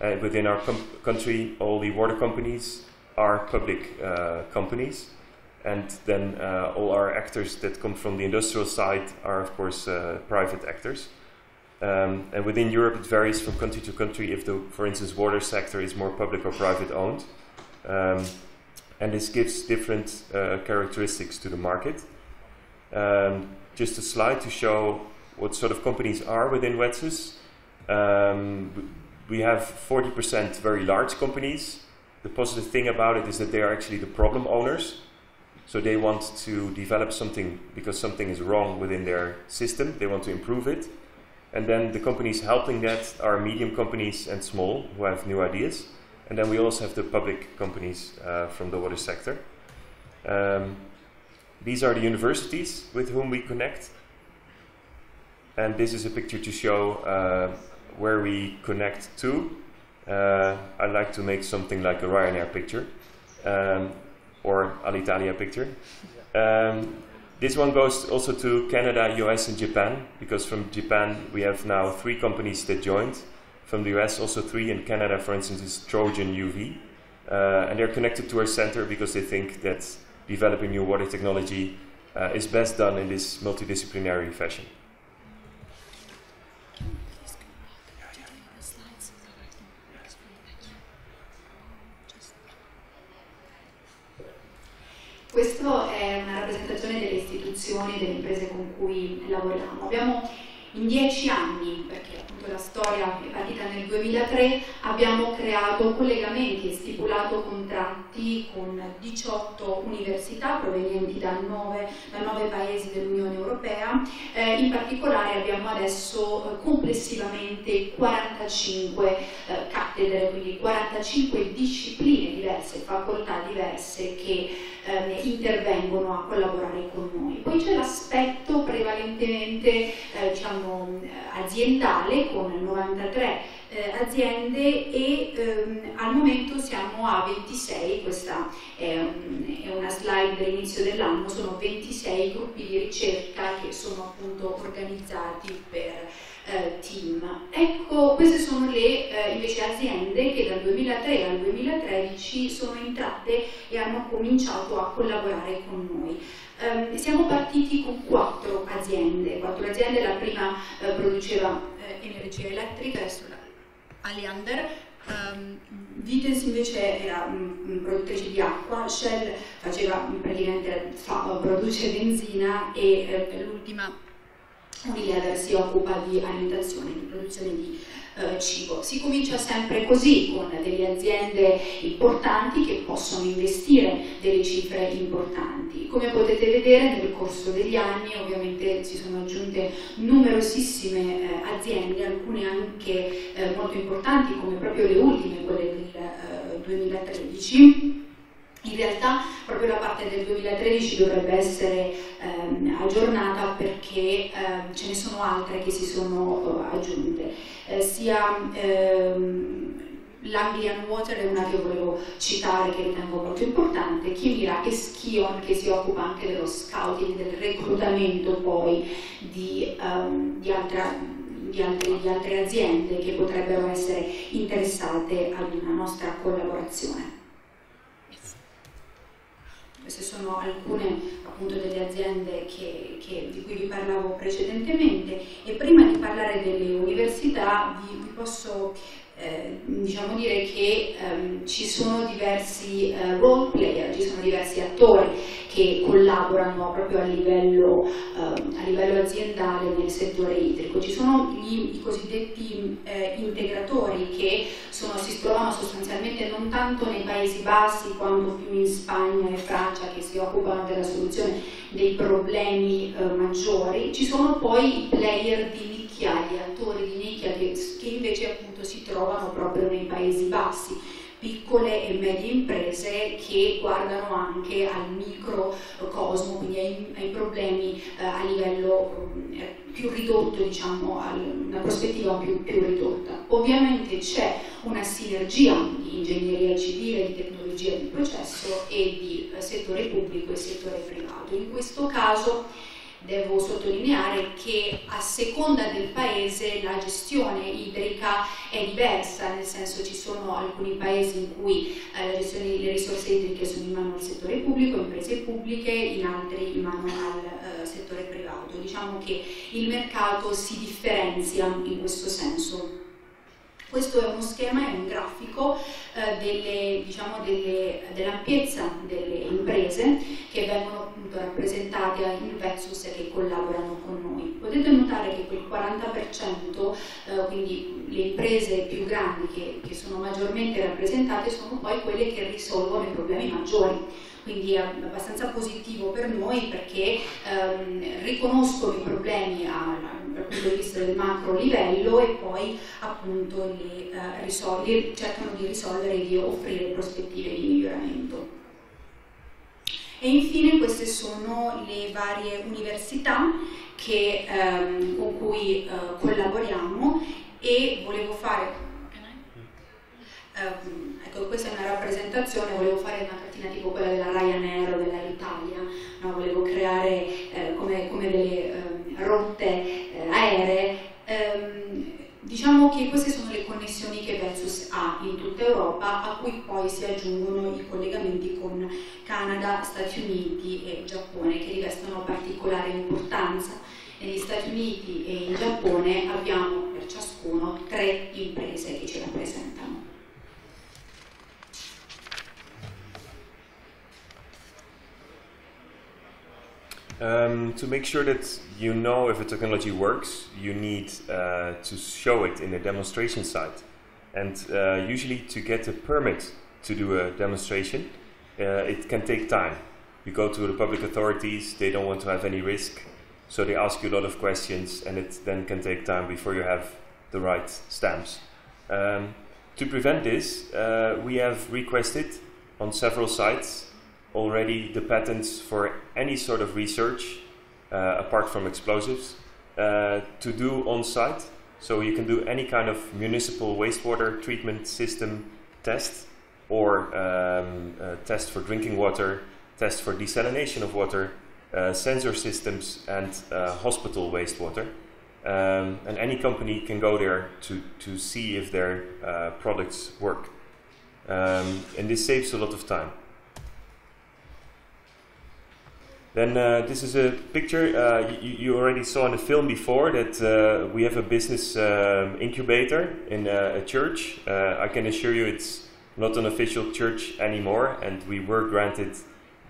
Uh, within our country, all the water companies are public uh, companies, and then uh, all our actors that come from the industrial side are of course uh, private actors. Um, and within Europe it varies from country to country if the, for instance, water sector is more public or private owned. Um, and this gives different uh, characteristics to the market. Um, just a slide to show what sort of companies are within Wetsus. Um, we have forty percent very large companies. The positive thing about it is that they are actually the problem owners. So they want to develop something because something is wrong within their system. They want to improve it. And then the companies helping that are medium companies and small, who have new ideas. And then we also have the public companies uh, from the water sector. Um, these are the universities with whom we connect. And this is a picture to show uh, where we connect to. Uh, I like to make something like a Ryanair picture, um, or Alitalia picture. Yeah. Um, This one goes also to Canada, U S, and Japan, because from Japan we have now three companies that joined. From the U S also three, and Canada, for instance, is Trojan U V. Uh, and they're connected to our center because they think that developing new water technology uh, is best done in this multidisciplinary fashion. Questo è una rappresentazione delle istituzioni e delle imprese con cui lavoriamo. Abbiamo in dieci anni, perché appunto la storia è partita nel duemilatré, abbiamo creato collegamenti e stipulato contratti con diciotto università provenienti da nove paesi dell'Unione Europea, eh, in particolare abbiamo adesso eh, complessivamente quarantacinque eh, cattedre, quindi quarantacinque discipline diverse, facoltà diverse che eh, intervengono a collaborare con noi. Poi c'è l'aspetto prevalentemente eh, diciamo, aziendale con novantatré Eh, aziende e ehm, al momento siamo a ventisei, questa è, un, è una slide dell'inizio dell'anno, sono ventisei gruppi di ricerca che sono appunto organizzati per eh, team. Ecco, queste sono le eh, invece aziende che dal duemilatré al duemilatredici sono entrate e hanno cominciato a collaborare con noi. Eh, siamo partiti con quattro aziende, quattro aziende, la prima eh, produceva eh, energia elettrica, adesso la Aliander, um, Vitens invece era um, produttrice di acqua, Shell faceva praticamente fa, produce benzina e eh, l'ultima Unilever si occupa di alimentazione, di produzione di eh, cibo. Si comincia sempre così, con delle aziende importanti che possono investire delle cifre importanti. Come potete vedere nel corso degli anni ovviamente si sono aggiunte numerosissime eh, aziende, alcune anche eh, molto importanti come proprio le ultime, quelle del eh, duemilatredici. In realtà proprio la parte del duemilatredici dovrebbe essere ehm, aggiornata perché ehm, ce ne sono altre che si sono eh, aggiunte, eh, sia ehm, l'Anglian Water è una che volevo citare che ritengo molto importante, Kemira e Scion che si occupa anche dello scouting, del reclutamento poi di, ehm, di, altra, di, altre, di altre aziende che potrebbero essere interessate ad una nostra collaborazione. Queste sono alcune appunto delle aziende che, che, di cui vi parlavo precedentemente e prima di parlare delle università vi, vi posso eh, diciamo dire che ehm, ci sono diversi eh, role player, ci sono diversi attori che collaborano proprio a livello, ehm, a livello aziendale nel settore idrico. Ci sono gli, i cosiddetti eh, integratori che sono, si trovano sostanzialmente non tanto nei Paesi Bassi quanto più in Spagna e Francia, che si occupano della soluzione dei problemi eh, maggiori. Ci sono poi i player di nicchia, gli attori di nicchia che, che invece appunto si trovano proprio nei Paesi Bassi, piccole e medie imprese che guardano anche al microcosmo, quindi ai, ai problemi eh, a livello eh, più ridotto, diciamo, a una prospettiva più, più ridotta. Ovviamente c'è una sinergia di ingegneria civile, di tecnologia di processo e di eh, settore pubblico e settore privato. In questo caso devo sottolineare che a seconda del paese la gestione idrica è diversa, nel senso ci sono alcuni paesi in cui eh, la gestione delle risorse idriche sono in mano al settore pubblico, imprese pubbliche, in altri in mano al eh, settore privato. Diciamo che il mercato si differenzia in questo senso. Questo è uno schema, è un grafico eh, delle, diciamo, delle, dell'ampiezza delle imprese che vengono appunto rappresentate in Wetsus e che collaborano con noi. Potete notare che quel quaranta per cento, eh, quindi le imprese più grandi che, che sono maggiormente rappresentate, sono poi quelle che risolvono i problemi maggiori. Quindi è abbastanza positivo per noi perché ehm, riconoscono i problemi alla dal punto di vista del macro livello e poi appunto li, eh, risolvi, cercano di risolvere e di offrire prospettive di miglioramento. E infine queste sono le varie università che, ehm, con cui eh, collaboriamo e volevo fare... Um, ecco, questa è una rappresentazione, volevo fare una cartina tipo quella della Ryanair o della Italia, no? Volevo creare eh, come, come delle um, rotte eh, aeree. Um, diciamo che queste sono le connessioni che Wetsus ha in tutta Europa, a cui poi si aggiungono i collegamenti con Canada, Stati Uniti e Giappone, che rivestono particolare importanza. Negli Stati Uniti e in Giappone abbiamo per ciascuno tre imprese che ci rappresentano. Um, to make sure that you know if a technology works, you need uh, to show it in a demonstration site. And uh, usually to get a permit to do a demonstration, uh, it can take time. You go to the public authorities, they don't want to have any risk, so they ask you a lot of questions, and it then can take time before you have the right stamps. Um, to prevent this, uh, we have requested on several sites already the patents for any sort of research, uh, apart from explosives, uh, to do on site. So you can do any kind of municipal wastewater treatment system test, or um, test for drinking water, test for desalination of water, uh, sensor systems, and uh, hospital wastewater. Um, and any company can go there to, to see if their uh, products work. Um, and this saves a lot of time. Then uh, this is a picture uh, you, you already saw in the film before, that uh, we have a business uh, incubator in a, a church. Uh, I can assure you it's not an official church anymore, and we were granted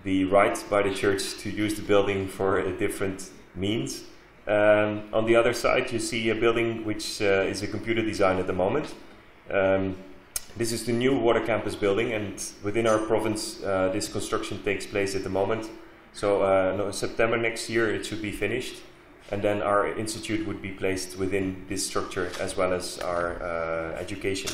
the right by the church to use the building for a different means. Um, on the other side you see a building which uh, is a computer design at the moment. Um, this is the new Water Campus building, and within our province uh, this construction takes place at the moment. So uh, no, September next year it should be finished, and then our institute would be placed within this structure as well as our uh, education.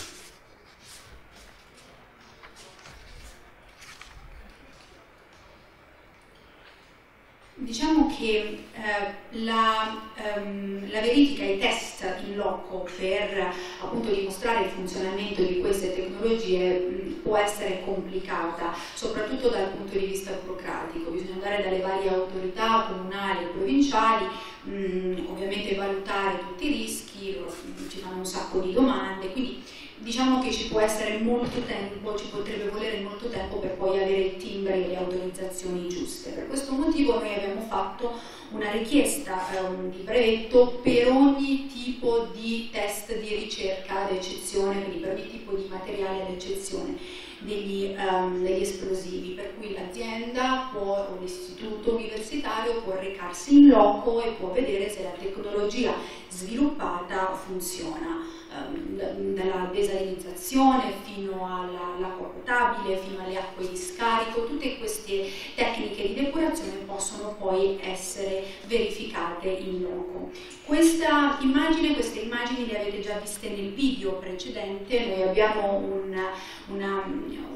Diciamo che eh, la, ehm, la verifica e i test in loco per appunto dimostrare il funzionamento di queste tecnologie mh, può essere complicata, soprattutto dal punto di vista burocratico. Bisogna andare dalle varie autorità comunali e provinciali, mh, ovviamente valutare tutti i rischi, ci fanno un sacco di domande, quindi diciamo che ci può essere molto tempo, ci potrebbe volere molto tempo per poi avere il timbro e le autorizzazioni giuste. Per questo motivo noi abbiamo fatto una richiesta um, di brevetto per ogni tipo di test di ricerca ad eccezione, quindi per ogni tipo di materiale ad eccezione degli, um, degli esplosivi, per cui l'azienda o l'istituto universitario può recarsi in loco e può vedere se la tecnologia sviluppata funziona. Dalla desalinizzazione fino all'acqua potabile, fino alle acque di scarico, tutte queste tecniche di depurazione possono poi essere verificate in loco. Questa immagine, queste immagini le avete già viste nel video precedente. Noi abbiamo una, una,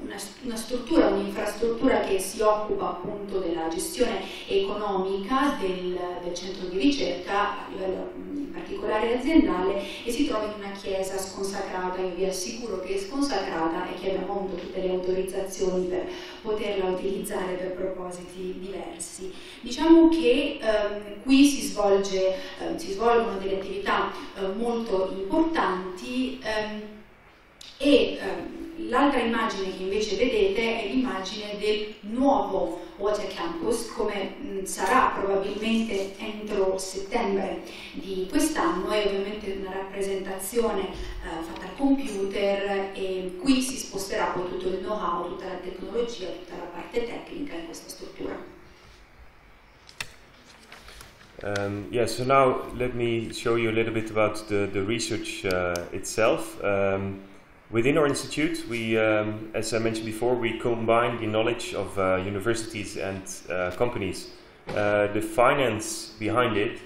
una, una struttura, un'infrastruttura che si occupa appunto della gestione economica del, del centro di ricerca, a livello in particolare aziendale, e si trova in una chiesa chiesa sconsacrata. Io vi assicuro che è sconsacrata e che abbiamo avuto tutte le autorizzazioni per poterla utilizzare per propositi diversi. Diciamo che ehm, qui si, svolge, ehm, si svolgono delle attività ehm, molto importanti ehm, e ehm, l'altra immagine che invece vedete è l'immagine del nuovo Water Campus, come mh, sarà probabilmente entro settembre di quest'anno. È ovviamente una rappresentazione eh, fatta al computer, e qui si sposterà poi tutto il know-how, tutta la tecnologia, tutta la parte tecnica in questa struttura. Um, yeah, so now let me show you a little bit about the, the research uh, itself. Um, Within our institute, we, um, as I mentioned before, we combine the knowledge of uh, universities and uh, companies. Uh, the finance behind it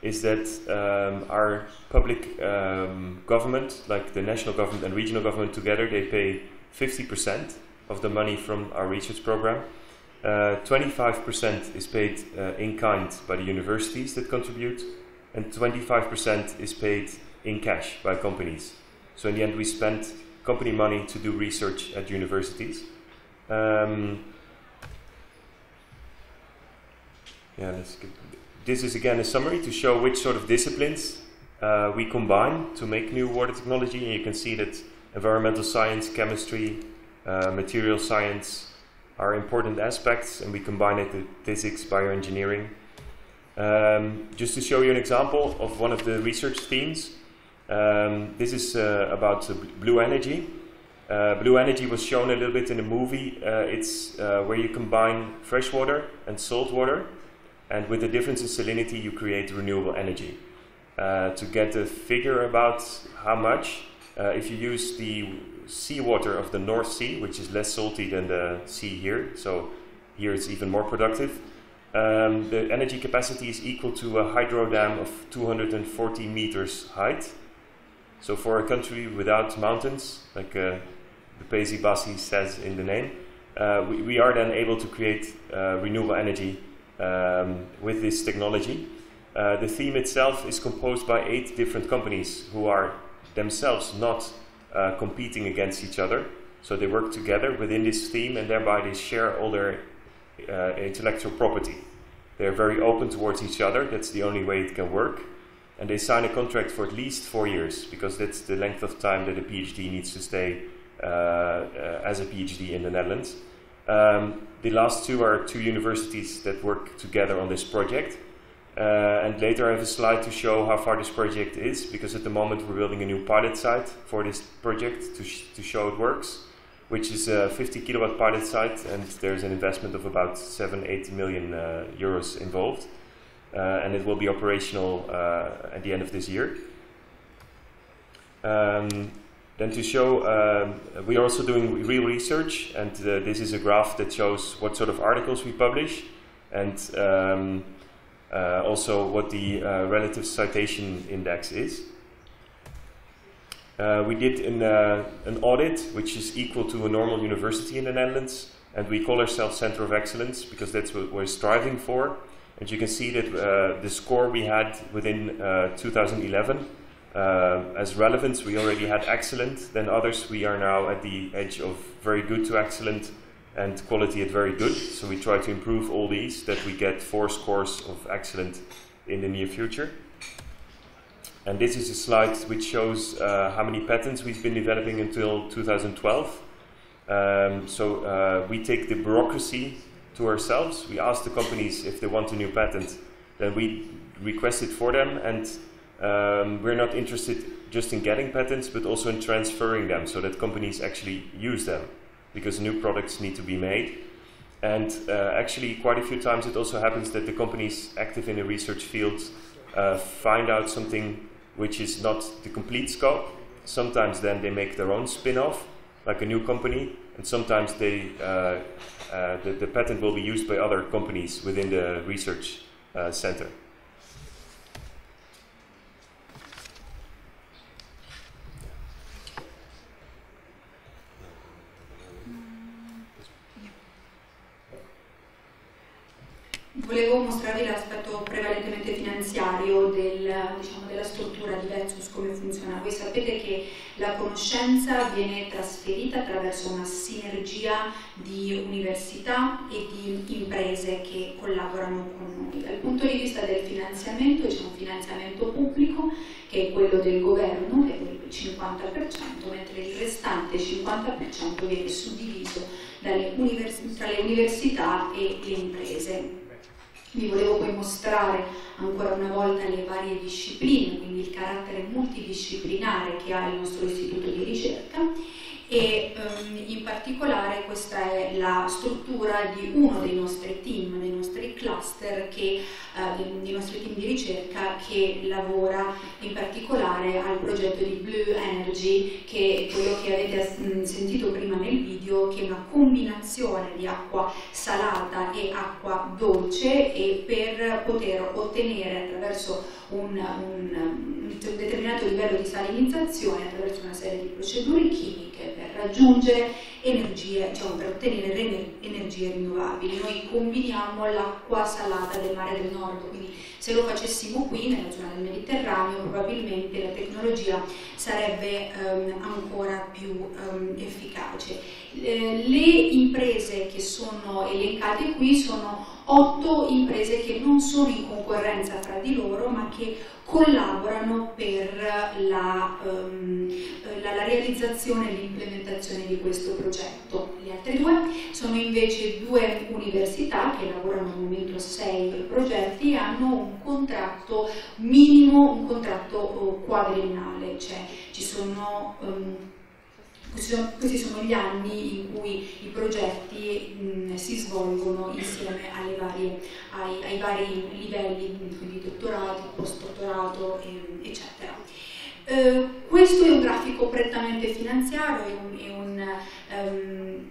is that um, our public um, government, like the national government and regional government together, they pay fifty percent of the money from our research program. twenty-five percent is paid uh, in kind by the universities that contribute, and twenty-five percent is paid in cash by companies. So in the end, we spent company money to do research at universities. Um, yeah, let's get, this is again a summary to show which sort of disciplines uh, we combine to make new water technology, and you can see that environmental science, chemistry, uh, material science are important aspects, and we combine it with physics, bioengineering. Um, just to show you an example of one of the research themes. Um, this is uh, about uh, blue energy. Uh, blue energy was shown a little bit in the movie. Uh, it's uh, where you combine fresh water and salt water, And with the difference in salinity, you create renewable energy. Uh, to get a figure about how much, uh, if you use the seawater of the North Sea, which is less salty than the sea here, so here it's even more productive, um, the energy capacity is equal to a hydro dam of two hundred forty meters height. So for a country without mountains, like uh, the Pesi Bassi says in the name, uh, we, we are then able to create uh, renewable energy um, with this technology. Uh, the theme itself is composed by eight different companies who are themselves not uh, competing against each other. So they work together within this theme, and thereby they share all their uh, intellectual property. They're very open towards each other. That's the only way it can work. And they sign a contract for at least four years, because that's the length of time that a PhD needs to stay uh, uh, as a PhD in the Netherlands. Um, the last two are two universities that work together on this project. Uh, and later I have a slide to show how far this project is, because at the moment we're building a new pilot site for this project to, sh to show it works, which is a fifty kilowatt pilot site, and there's an investment of about seven, eight million uh, euros involved. Uh, and it will be operational uh, at the end of this year. Um, then to show, um, we are also doing real research, and uh, this is a graph that shows what sort of articles we publish, and um, Uh, also what the uh, relative citation index is. Uh, we did an, uh, an audit which is equal to a normal university in the Netherlands, and we call ourselves Center of Excellence because that's what we're striving for. And you can see that uh, the score we had within uh, two thousand eleven, uh, as relevance we already had excellent, then others we are now at the edge of very good to excellent, and quality at very good, so we try to improve all these, that we get four scores of excellent in the near future. And this is a slide which shows uh, how many patents we've been developing until two thousand twelve. Um, so uh, we take the bureaucracy to ourselves. We ask the companies if they want a new patent, then we request it for them, and um, we're not interested just in getting patents, but also in transferring them so that companies actually use them, because new products need to be made. And uh, actually quite a few times it also happens that the companies active in the research field uh, find out something which is not the complete scope. Sometimes then they make their own spin-off, like a new company, and sometimes they, uh, uh, the, the patent will be used by other companies within the research uh, center. Volevo mostrarvi l'aspetto prevalentemente finanziario del, diciamo, della struttura di Wetsus, come funziona. Voi sapete che la conoscenza viene trasferita attraverso una sinergia di università e di imprese che collaborano con noi. Dal punto di vista del finanziamento, c'è un finanziamento pubblico che è quello del governo, che è del cinquanta per cento, mentre il restante cinquanta per cento viene suddiviso dalle univers- tra le università e le imprese. Vi volevo poi mostrare ancora una volta le varie discipline, quindi il carattere multidisciplinare che ha il nostro istituto di ricerca, e um, in particolare questa è la struttura di uno dei nostri team, dei nostri cluster, che, uh, dei nostri team di ricerca, che lavora in particolare al progetto di Blue Energy, che è quello che avete mh, sentito prima nel video, che è una combinazione di acqua salata e acqua dolce, e per poter ottenere attraverso un, un, un determinato livello di salinizzazione, attraverso una serie di procedure chimiche, per raggiungere energie, diciamo, per ottenere energie rinnovabili. Noi combiniamo l'acqua salata del mare del nord, quindi se lo facessimo qui nella zona del Mediterraneo probabilmente la tecnologia sarebbe um, ancora più um, efficace. Eh, le imprese che sono elencate qui sono otto imprese che non sono in concorrenza fra di loro, ma che collaborano per la, um, la, la realizzazione e l'implementazione di questo progetto. Le altre due sono invece due università che lavorano al momento sei progetti e hanno un contratto minimo, un contratto quadriennale, cioè ci sono... Um, sono, questi sono gli anni in cui i progetti mh, si svolgono insieme alle varie, ai, ai vari livelli, quindi dottorato, postdottorato, eh, eccetera. Eh, questo è un grafico prettamente finanziario, è un, è un um,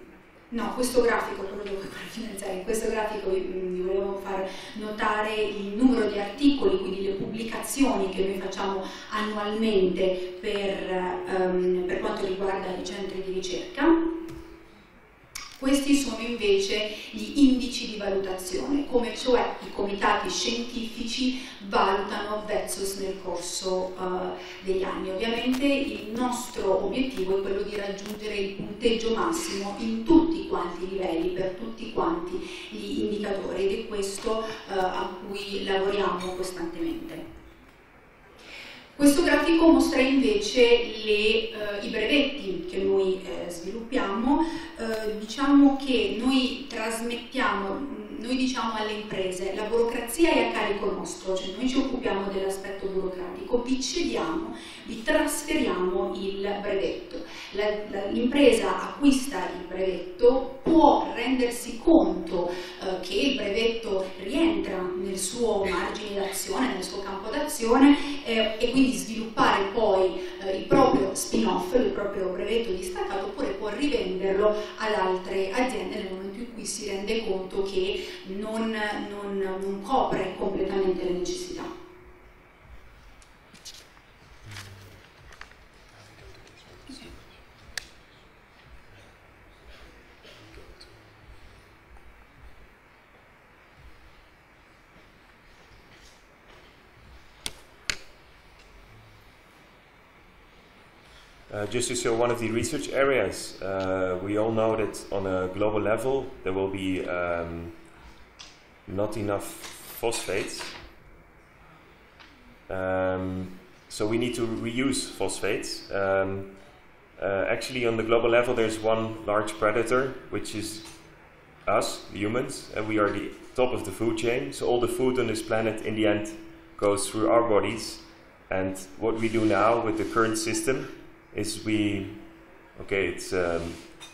No, questo grafico, quello devo ancora finanziare, in questo grafico vi volevo far notare il numero di articoli, quindi le pubblicazioni che noi facciamo annualmente per, um, per quanto riguarda i centri di ricerca. Questi sono invece gli indici di valutazione, come cioè i comitati scientifici valutano Wetsus nel corso uh, degli anni. Ovviamente il nostro obiettivo è quello di raggiungere il punteggio massimo in tutti quanti i livelli, per tutti quanti gli indicatori, ed è questo uh, a cui lavoriamo costantemente. Questo grafico mostra invece le, uh, i brevetti che noi eh, sviluppiamo. Uh, diciamo che noi trasmettiamo, noi diciamo alle imprese, la burocrazia è a carico nostro, cioè noi ci occupiamo dell'aspetto burocratico, vi cediamo, vi trasferiamo il brevetto. L'impresa acquista il brevetto, può rendersi conto eh, che il brevetto rientra nel suo margine d'azione, nel suo campo d'azione, eh, e quindi sviluppare poi eh, il proprio spin-off, il proprio brevetto distaccato, oppure può rivenderlo ad altre aziende nel momento in cui si rende conto che non, non, non copre completamente le necessità. Uh, just to show one of the research areas, uh, we all know that on a global level there will be um, not enough phosphates, um, so we need to reuse phosphates. Um, uh, actually on the global level there's one large predator, which is us, the humans, and we are the top of the food chain, so all the food on this planet in the end goes through our bodies, and what we do now with the current system is we, okay, it's um,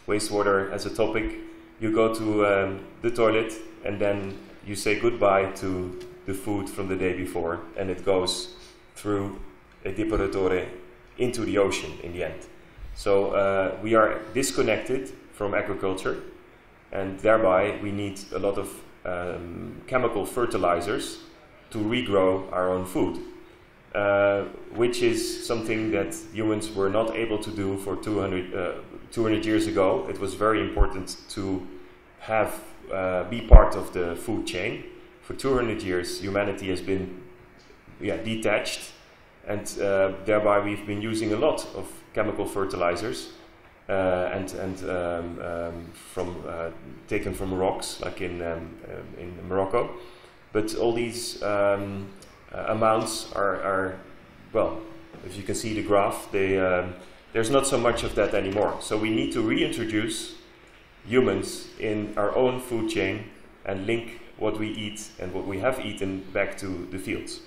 wastewater as a topic. You go to um, the toilet and then you say goodbye to the food from the day before, and it goes through a depuratore into the ocean in the end. So uh, we are disconnected from agriculture, and thereby we need a lot of um, chemical fertilizers to regrow our own food. Uh, which is something that humans were not able to do for two hundred, uh, two hundred years ago. It was very important to have uh, be part of the food chain. For two hundred years humanity has been yeah, detached, and uh, thereby we've been using a lot of chemical fertilizers uh, and, and um, um, from, uh, taken from rocks, like in, um, in Morocco. But all these um, Uh, amounts are, are, well, if you can see the graph, they, uh, there's not so much of that anymore. So we need to reintroduce humans in our own food chain and link what we eat and what we have eaten back to the fields.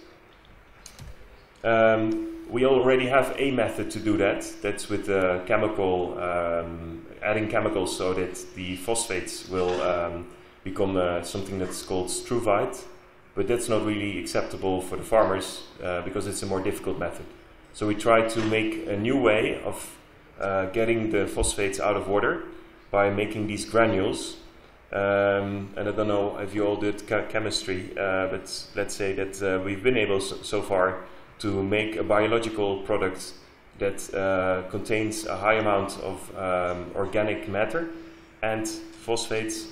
Um, we already have a method to do that. That's with uh, chemical, um, adding chemicals so that the phosphates will um, become uh, something that's called struvite. But that's not really acceptable for the farmers uh, because it's a more difficult method. So we try to make a new way of uh, getting the phosphates out of water by making these granules. Um, and I don't know if you all did chemistry, uh, but let's say that uh, we've been able so, so far to make a biological product that uh, contains a high amount of um, organic matter and phosphates,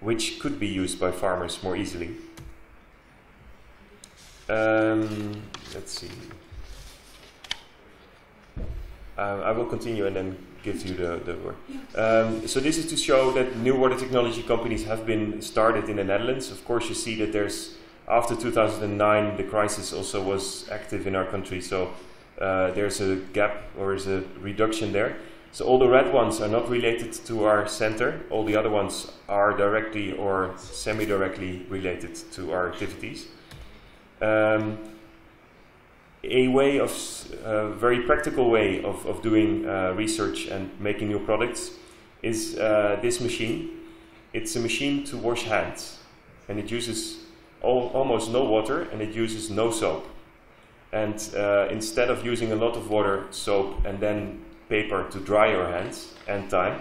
which could be used by farmers more easily. Um, let's see. Uh, I will continue and then give you the, the word. Um, so this is to show that new water technology companies have been started in the Netherlands. Of course, you see that there's, after two thousand nine, the crisis also was active in our country. So uh, there's a gap, or is a reduction there. So all the red ones are not related to our center. All the other ones are directly or semi-directly related to our activities. Um, a way of uh, very practical way of, of doing uh, research and making new products is uh, this machine. It's a machine to wash hands, and it uses all, almost no water, and it uses no soap. And uh, instead of using a lot of water, soap, and then paper to dry your hands and time,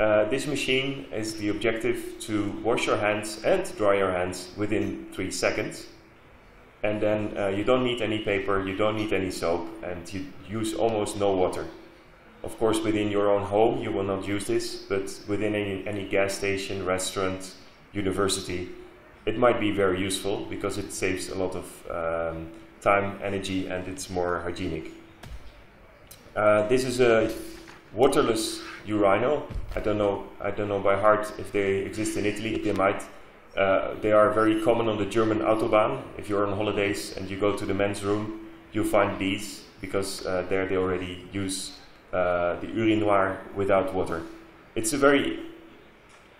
uh, this machine is the objective to wash your hands and dry your hands within three seconds. And then uh, you don't need any paper, you don't need any soap, and you use almost no water. Of course, within your own home, you will not use this, but within any, any gas station, restaurant, university, it might be very useful because it saves a lot of um, time, energy, and it's more hygienic. Uh, this is a waterless urinal. I don't know, I don't know by heart if they exist in Italy. They might. Uh, they are very common on the German autobahn. If you're on holidays and you go to the men's room, you find these because uh, there they already use Uh, the urinoir without water. It's a very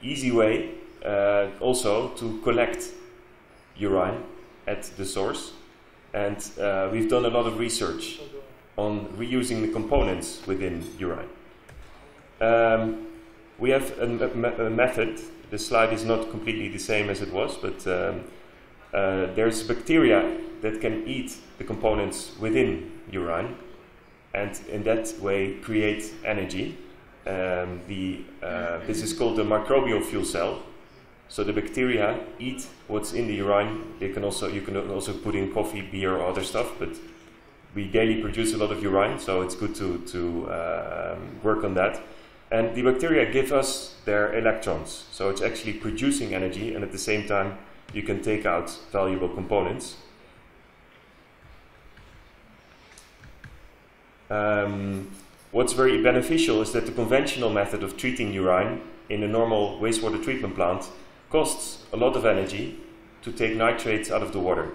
easy way uh, also to collect urine at the source, and uh, we've done a lot of research on reusing the components within urine. Um, we have a, me a method. The slide is not completely the same as it was, but um, uh, there's bacteria that can eat the components within urine, and in that way create energy. Um, the, uh, this is called the microbial fuel cell. So the bacteria eat what's in the urine. They can also, you can also put in coffee, beer, or other stuff, but we daily produce a lot of urine, so it's good to, to uh, work on that. And the bacteria give us their electrons. So it's actually producing energy, and at the same time, you can take out valuable components. Um, what's very beneficial is that the conventional method of treating urine in a normal wastewater treatment plant costs a lot of energy to take nitrates out of the water.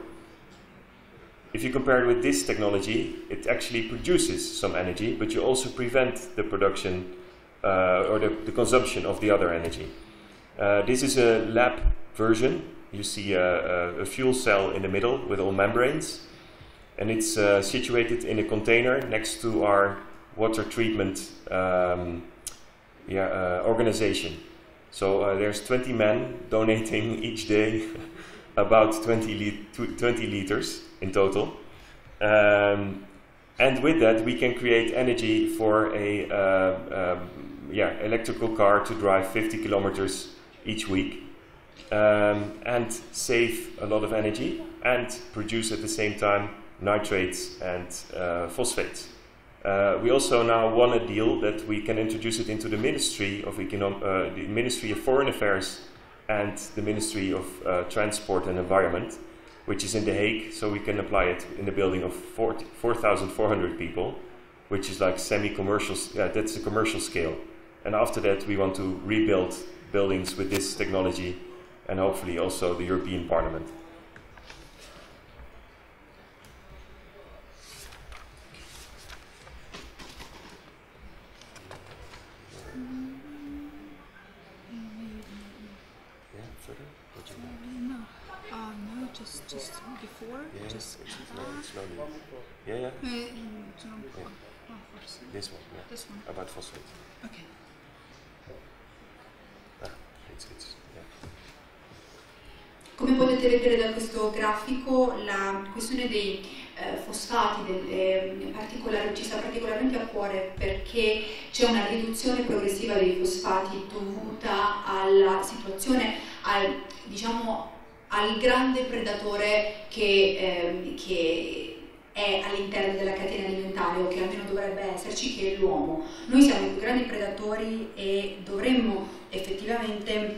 If you compare it with this technology, it actually produces some energy, but you also prevent the production uh, or the, the consumption of the other energy. Uh, this is a lab version. You see a, a, a fuel cell in the middle with all membranes. And it's uh, situated in a container next to our water treatment um, yeah, uh, organization. So uh, there's twenty men donating each day about twenty liters in total. Um, and with that, we can create energy for a uh, um, yeah, electrical car to drive fifty kilometers each week. Um, and save a lot of energy and produce at the same time nitrates and uh, phosphates. Uh, we also now won a deal that we can introduce it into the Ministry of Econom uh, the Ministry of Foreign Affairs and the Ministry of uh, Transport and Environment, which is in The Hague, so we can apply it in the building of four thousand four hundred people, which is like semi-commercial, yeah, that's the commercial scale. And after that, we want to rebuild buildings with this technology and hopefully also the European Parliament. Yeah, yeah. Uh, yeah. This one, yeah. This one. About phosphate. Okay. Ah, it's, it's, yeah. Come potete vedere da questo grafico, la questione dei eh, fosfati delle, particolare, ci sta particolarmente a cuore perché c'è una riduzione progressiva dei fosfati dovuta alla situazione, al, diciamo, al grande predatore che, eh, che è all'interno della catena alimentare, o che almeno dovrebbe esserci, che è l'uomo. Noi siamo i più grandi predatori e dovremmo effettivamente,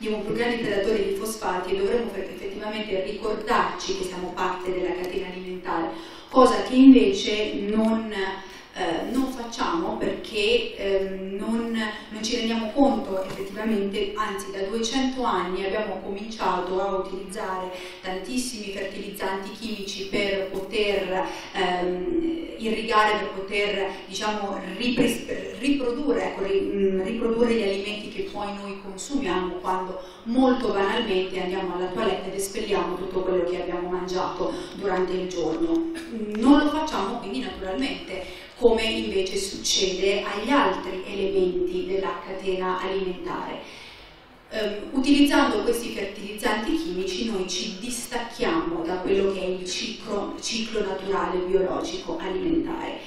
siamo i più grandi predatori di fosfati e dovremmo effettivamente ricordarci che siamo parte della catena alimentare, cosa che invece non, eh, non facciamo perché eh, non, non ci rendiamo conto effettivamente, anzi da duecento anni abbiamo cominciato a utilizzare tantissimi fertilizzanti chimici per poter ehm, irrigare, per poter diciamo, riprodurre, ecco, riprodurre gli alimenti che poi noi consumiamo quando molto banalmente andiamo alla toilette ed espelliamo tutto quello che abbiamo mangiato durante il giorno. Non lo facciamo quindi naturalmente, come invece succede agli altri elementi della catena alimentare. Utilizzando questi fertilizzanti chimici noi ci distacchiamo da quello che è il ciclo, ciclo naturale biologico alimentare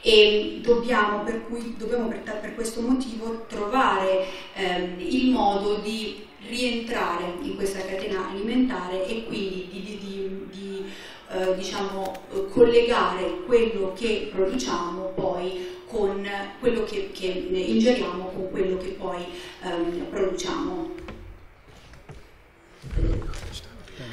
e dobbiamo per, cui, dobbiamo per, per questo motivo trovare ehm, il modo di rientrare in questa catena alimentare e quindi di, di, di, di eh, diciamo, collegare quello che produciamo poi con quello che, che ingeriamo, con quello che poi ehm, produciamo.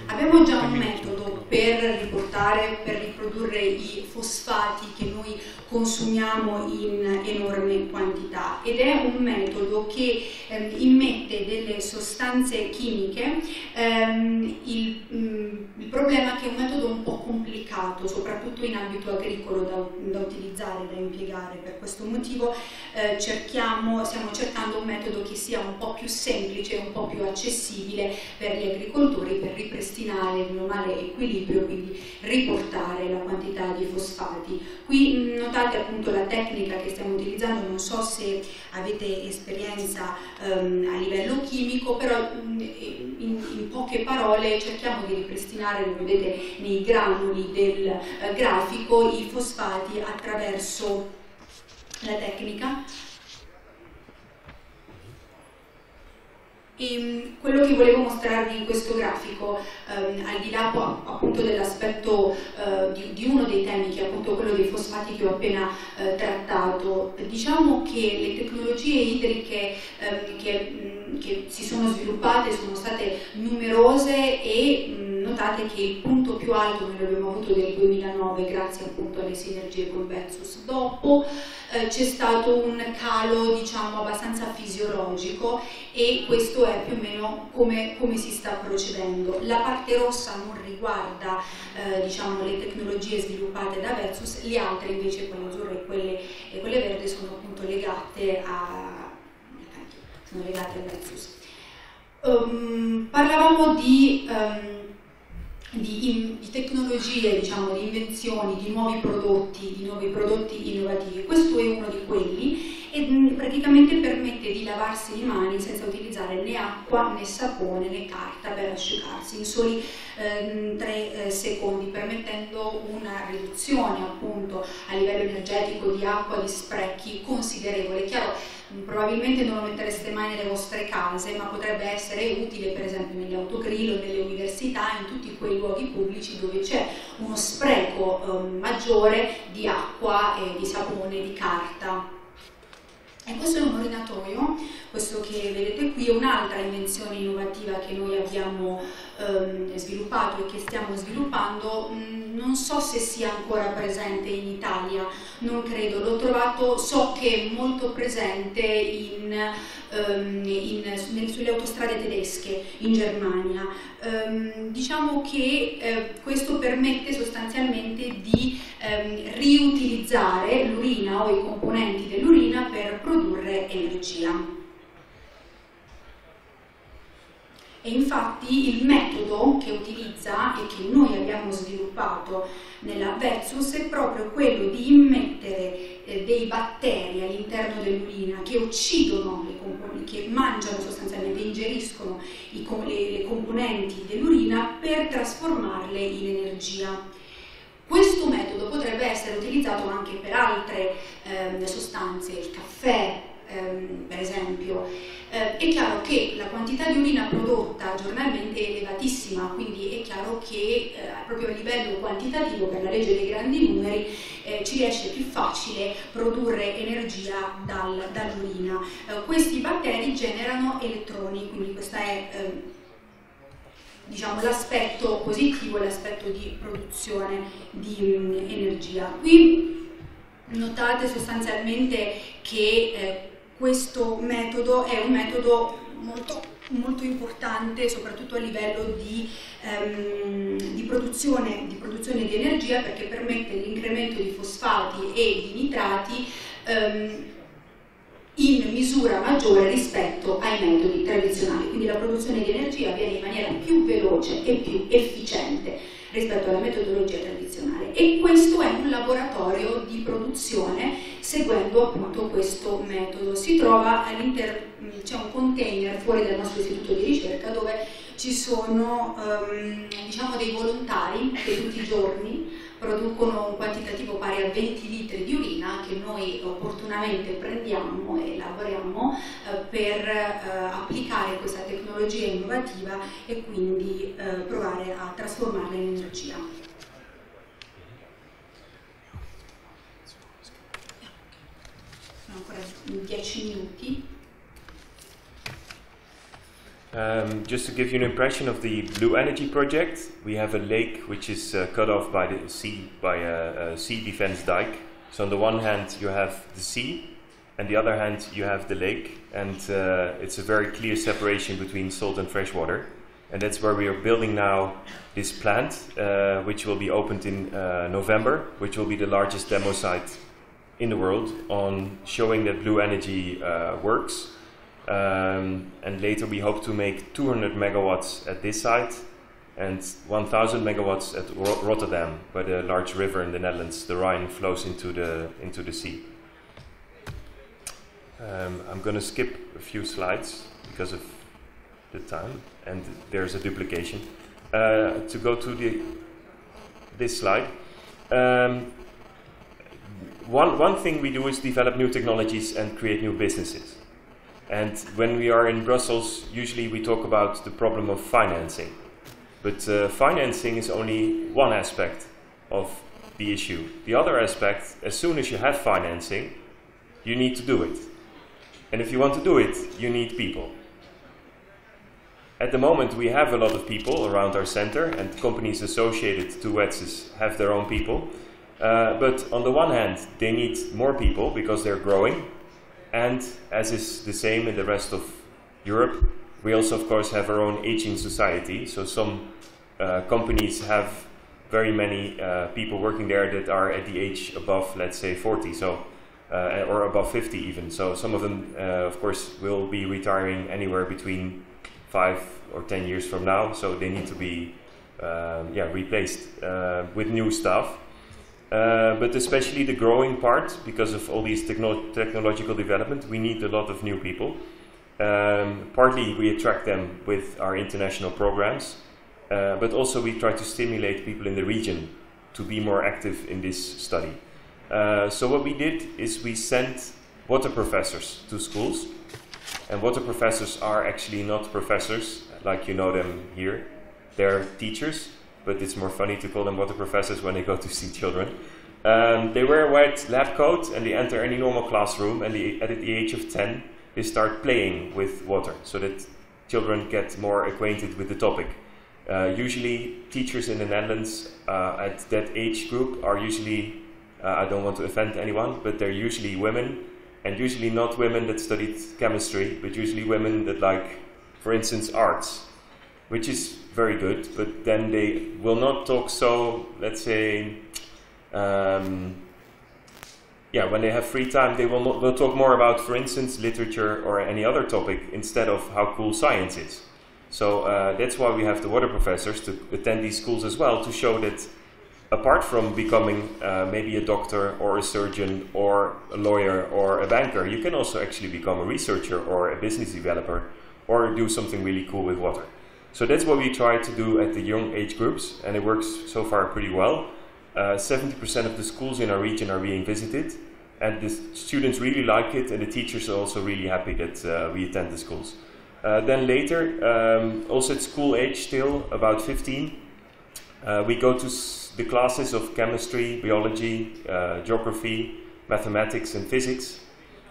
Abbiamo già un metodo per riportare, per riprodurre i fosfati che noi consumiamo in enorme quantità ed è un metodo che ehm, immette delle sostanze chimiche. Ehm, il, mh, il problema è che è un metodo un po' complicato, soprattutto in ambito agricolo, da, da utilizzare, da impiegare. Per questo motivo eh, cerchiamo, stiamo cercando un metodo che sia un po' più semplice, un po' più accessibile per gli agricoltori, per ripristinare il normale equilibrio, quindi riportare la quantità di fosfati. Qui notate appunto la tecnica che stiamo utilizzando, non so se avete esperienza um, a livello chimico, però in, in poche parole cerchiamo di ripristinare, lo vedete nei granuli del eh, grafico, i fosfati attraverso la tecnica. E quello che volevo mostrarvi in questo grafico, ehm, al di là appunto dell'aspetto eh, di, di uno dei temi che è appunto quello dei fosfati che ho appena eh, trattato, diciamo che le tecnologie idriche eh, che, mh, che si sono sviluppate sono state numerose e mh, notate che il punto più alto noi l'abbiamo avuto nel duemilanove grazie appunto alle sinergie con Wetsus. Dopo eh, c'è stato un calo diciamo abbastanza fisiologico e questo è più o meno come, come si sta procedendo. La parte rossa non riguarda eh, diciamo, le tecnologie sviluppate da Wetsus, le altre invece, quelle azzurre e quelle, e quelle verde, sono appunto legate a, sono legate a Wetsus. Um, parlavamo di, um, di, in, di tecnologie, diciamo, di invenzioni, di nuovi prodotti, di nuovi prodotti innovativi. Questo è uno di quelli. E praticamente permette di lavarsi le mani senza utilizzare né acqua né sapone né carta per asciugarsi in soli ehm, tre eh, secondi, permettendo una riduzione appunto a livello energetico di acqua, di sprechi considerevole. Chiaro, probabilmente non lo mettereste mai nelle vostre case, ma potrebbe essere utile per esempio negli autogrill o nelle università, in tutti quei luoghi pubblici dove c'è uno spreco eh, maggiore di acqua, eh, di sapone, di carta. E questo è un ordinatoio, questo che vedete qui è un'altra invenzione innovativa che noi abbiamo ehm, sviluppato e che stiamo sviluppando. Mh, non so se sia ancora presente in Italia, non credo, l'ho trovato, so che è molto presente in, ehm, in, nel, sulle autostrade tedesche in Germania. Ehm, diciamo che eh, questo permette sostanzialmente di ehm, riutilizzare l'urina o i componenti dell'urina per produrre energia. E infatti il metodo che utilizza e che noi abbiamo sviluppato nella Wetsus è proprio quello di immettere eh, dei batteri all'interno dell'urina che uccidono le componenti, che mangiano sostanzialmente, ingeriscono i, le, le componenti dell'urina per trasformarle in energia. Questo metodo potrebbe essere utilizzato anche per altre eh, sostanze, il caffè ehm, per esempio. Eh, è chiaro che la quantità di urina prodotta giornalmente è elevatissima, quindi è chiaro che eh, proprio a livello quantitativo, per la legge dei grandi numeri, eh, ci riesce più facile produrre energia dal, dall'urina. Eh, questi batteri generano elettroni, quindi questa è... Eh, diciamo, l'aspetto positivo e l'aspetto di produzione di energia. Qui notate sostanzialmente che eh, questo metodo è un metodo molto, molto importante, soprattutto a livello di, ehm, di, produzione, di produzione di energia, perché permette l'incremento di fosfati e di nitrati ehm, in misura maggiore rispetto ai metodi tradizionali, quindi la produzione di energia avviene in maniera più veloce e più efficiente rispetto alla metodologia tradizionale, e questo è un laboratorio di produzione seguendo appunto questo metodo. Si trova all'interno, c'è un container fuori dal nostro istituto di ricerca dove ci sono ehm, diciamo dei volontari che tutti i giorni producono un quantitativo pari a venti litri di urina che noi opportunamente prendiamo e elaboriamo eh, per eh, applicare questa tecnologia innovativa e quindi eh, provare a trasformarla in energia. Sono ancora dieci minuti. Um, just to give you an impression of the Blue Energy project, we have a lake which is uh, cut off by the sea, by a, a sea defense dike. So on the one hand you have the sea, and the other hand you have the lake, and uh, it's a very clear separation between salt and fresh water. And that's where we are building now this plant, uh, which will be opened in uh, November, which will be the largest demo site in the world on showing that Blue Energy uh, works. Um, and later we hope to make two hundred megawatts at this site and one thousand megawatts at Ro Rotterdam, where the large river in the Netherlands, the Rhine, flows into the, into the sea. Um, I'm going to skip a few slides because of the time, and there's a duplication. Uh, to go to the, this slide. Um, one, one thing we do is develop new technologies and create new businesses. And when we are in Brussels, usually we talk about the problem of financing. But uh, financing is only one aspect of the issue. The other aspect, as soon as you have financing, you need to do it. And if you want to do it, you need people. At the moment, we have a lot of people around our center, and companies associated to Wetsus have their own people. Uh, but on the one hand, they need more people because they're growing. And as is the same in the rest of Europe, we also of course have our own aging society. So some uh, companies have very many uh, people working there that are at the age above, let's say, forty, so uh, or above fifty even. So some of them, uh, of course, will be retiring anywhere between five or ten years from now. So they need to be uh, yeah, replaced uh, with new staff. Uh, but especially the growing part, because of all these techno technological development, we need a lot of new people. Um, partly we attract them with our international programs, uh, but also we try to stimulate people in the region to be more active in this study. Uh, so what we did is we sent water professors to schools, and water professors are actually not professors like you know them here, they're teachers. But it's more funny to call them water professors when they go to see children. Um, they wear a white lab coat and they enter any normal classroom, and they, at the age of ten they start playing with water so that children get more acquainted with the topic. Uh, usually teachers in the Netherlands uh, at that age group are usually, uh, I don't want to offend anyone, but they're usually women, and usually not women that studied chemistry, but usually women that like, for instance, arts, which is very good, but then they will not talk so, let's say, um, yeah, when they have free time, they will, not, will talk more about, for instance, literature or any other topic instead of how cool science is. So uh, that's why we have the water professors to attend these schools as well, to show that apart from becoming uh, maybe a doctor or a surgeon or a lawyer or a banker, you can also actually become a researcher or a business developer or do something really cool with water. So that's what we try to do at the young age groups, and it works so far pretty well. seventy percent uh, of the schools in our region are being visited, and the students really like it, and the teachers are also really happy that uh, we attend the schools. Uh, then later, um, also at school age still, about fifteen, uh, we go to s the classes of chemistry, biology, uh, geography, mathematics and physics,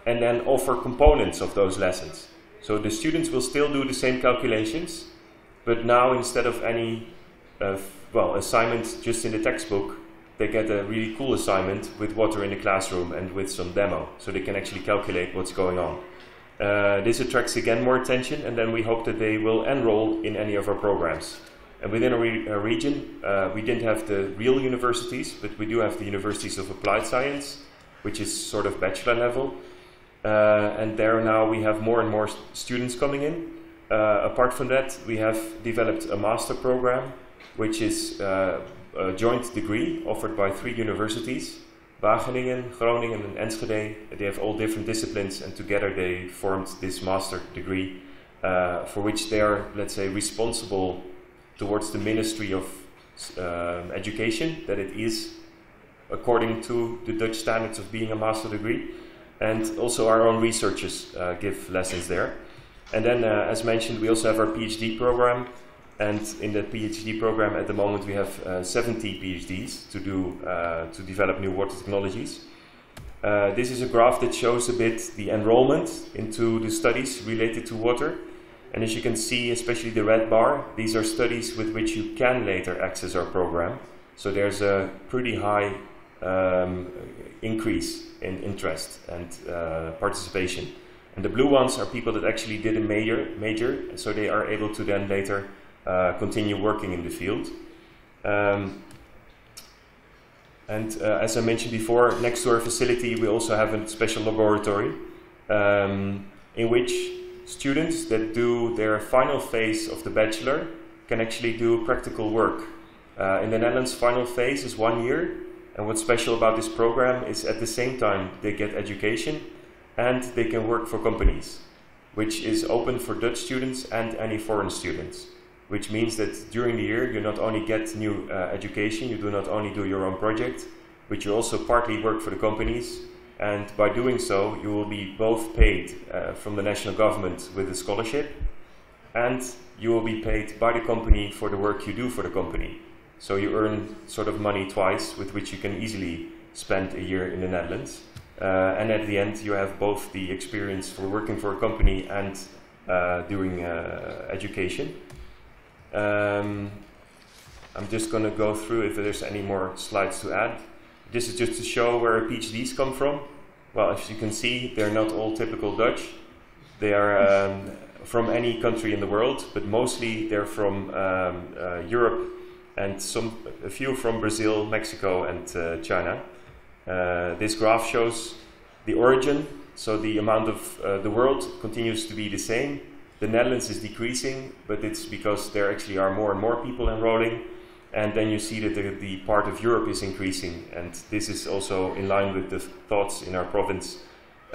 and then offer components of those lessons. So the students will still do the same calculations, but now instead of any, uh, well, assignments just in the textbook, they get a really cool assignment with water in the classroom and with some demo, so they can actually calculate what's going on. Uh, this attracts again more attention, and then we hope that they will enroll in any of our programs. And within our, re our region, uh, we didn't have the real universities, but we do have the universities of applied science, which is sort of bachelor level. Uh, and there now we have more and more st students coming in. Uh, apart from that, we have developed a master program, which is uh, a joint degree offered by three universities, Wageningen, Groningen and Enschede. They have all different disciplines, and together they formed this master degree uh, for which they are, let's say, responsible towards the Ministry of uh, Education, that it is according to the Dutch standards of being a master degree. And also our own researchers uh, give lessons there. And then, uh, as mentioned, we also have our PhD program. And in the PhD program, at the moment, we have uh, seventy PhDs to do uh, to develop new water technologies. Uh, this is a graph that shows a bit the enrollment into the studies related to water. And as you can see, especially the red bar, these are studies with which you can later access our program. So there's a pretty high Um, increase in interest and uh, participation. And the blue ones are people that actually did a major, major, so they are able to then later uh, continue working in the field. Um, and uh, as I mentioned before, next to our facility we also have a special laboratory um, in which students that do their final phase of the bachelor can actually do practical work. Uh, in the Netherlands, final phase is one year. And what's special about this program is at the same time they get education and they can work for companies, which is open for Dutch students and any foreign students, which means that during the year you not only get new uh, education, you do not only do your own project, but you also partly work for the companies, and by doing so you will be both paid uh, from the national government with a scholarship, and you will be paid by the company for the work you do for the company. So you earn sort of money twice, with which you can easily spend a year in the Netherlands. Uh, and at the end, you have both the experience for working for a company and uh, doing uh, education. Um, I'm just going to go through if there's any more slides to add. This is just to show where PhDs come from. Well, as you can see, they're not all typical Dutch. They are um, from any country in the world, but mostly they're from um, uh, Europe, and some, a few from Brazil, Mexico and uh, China. Uh, this graph shows the origin, so the amount of uh, the world continues to be the same. The Netherlands is decreasing, but it's because there actually are more and more people enrolling. And then you see that the, the part of Europe is increasing, and this is also in line with the thoughts in our province.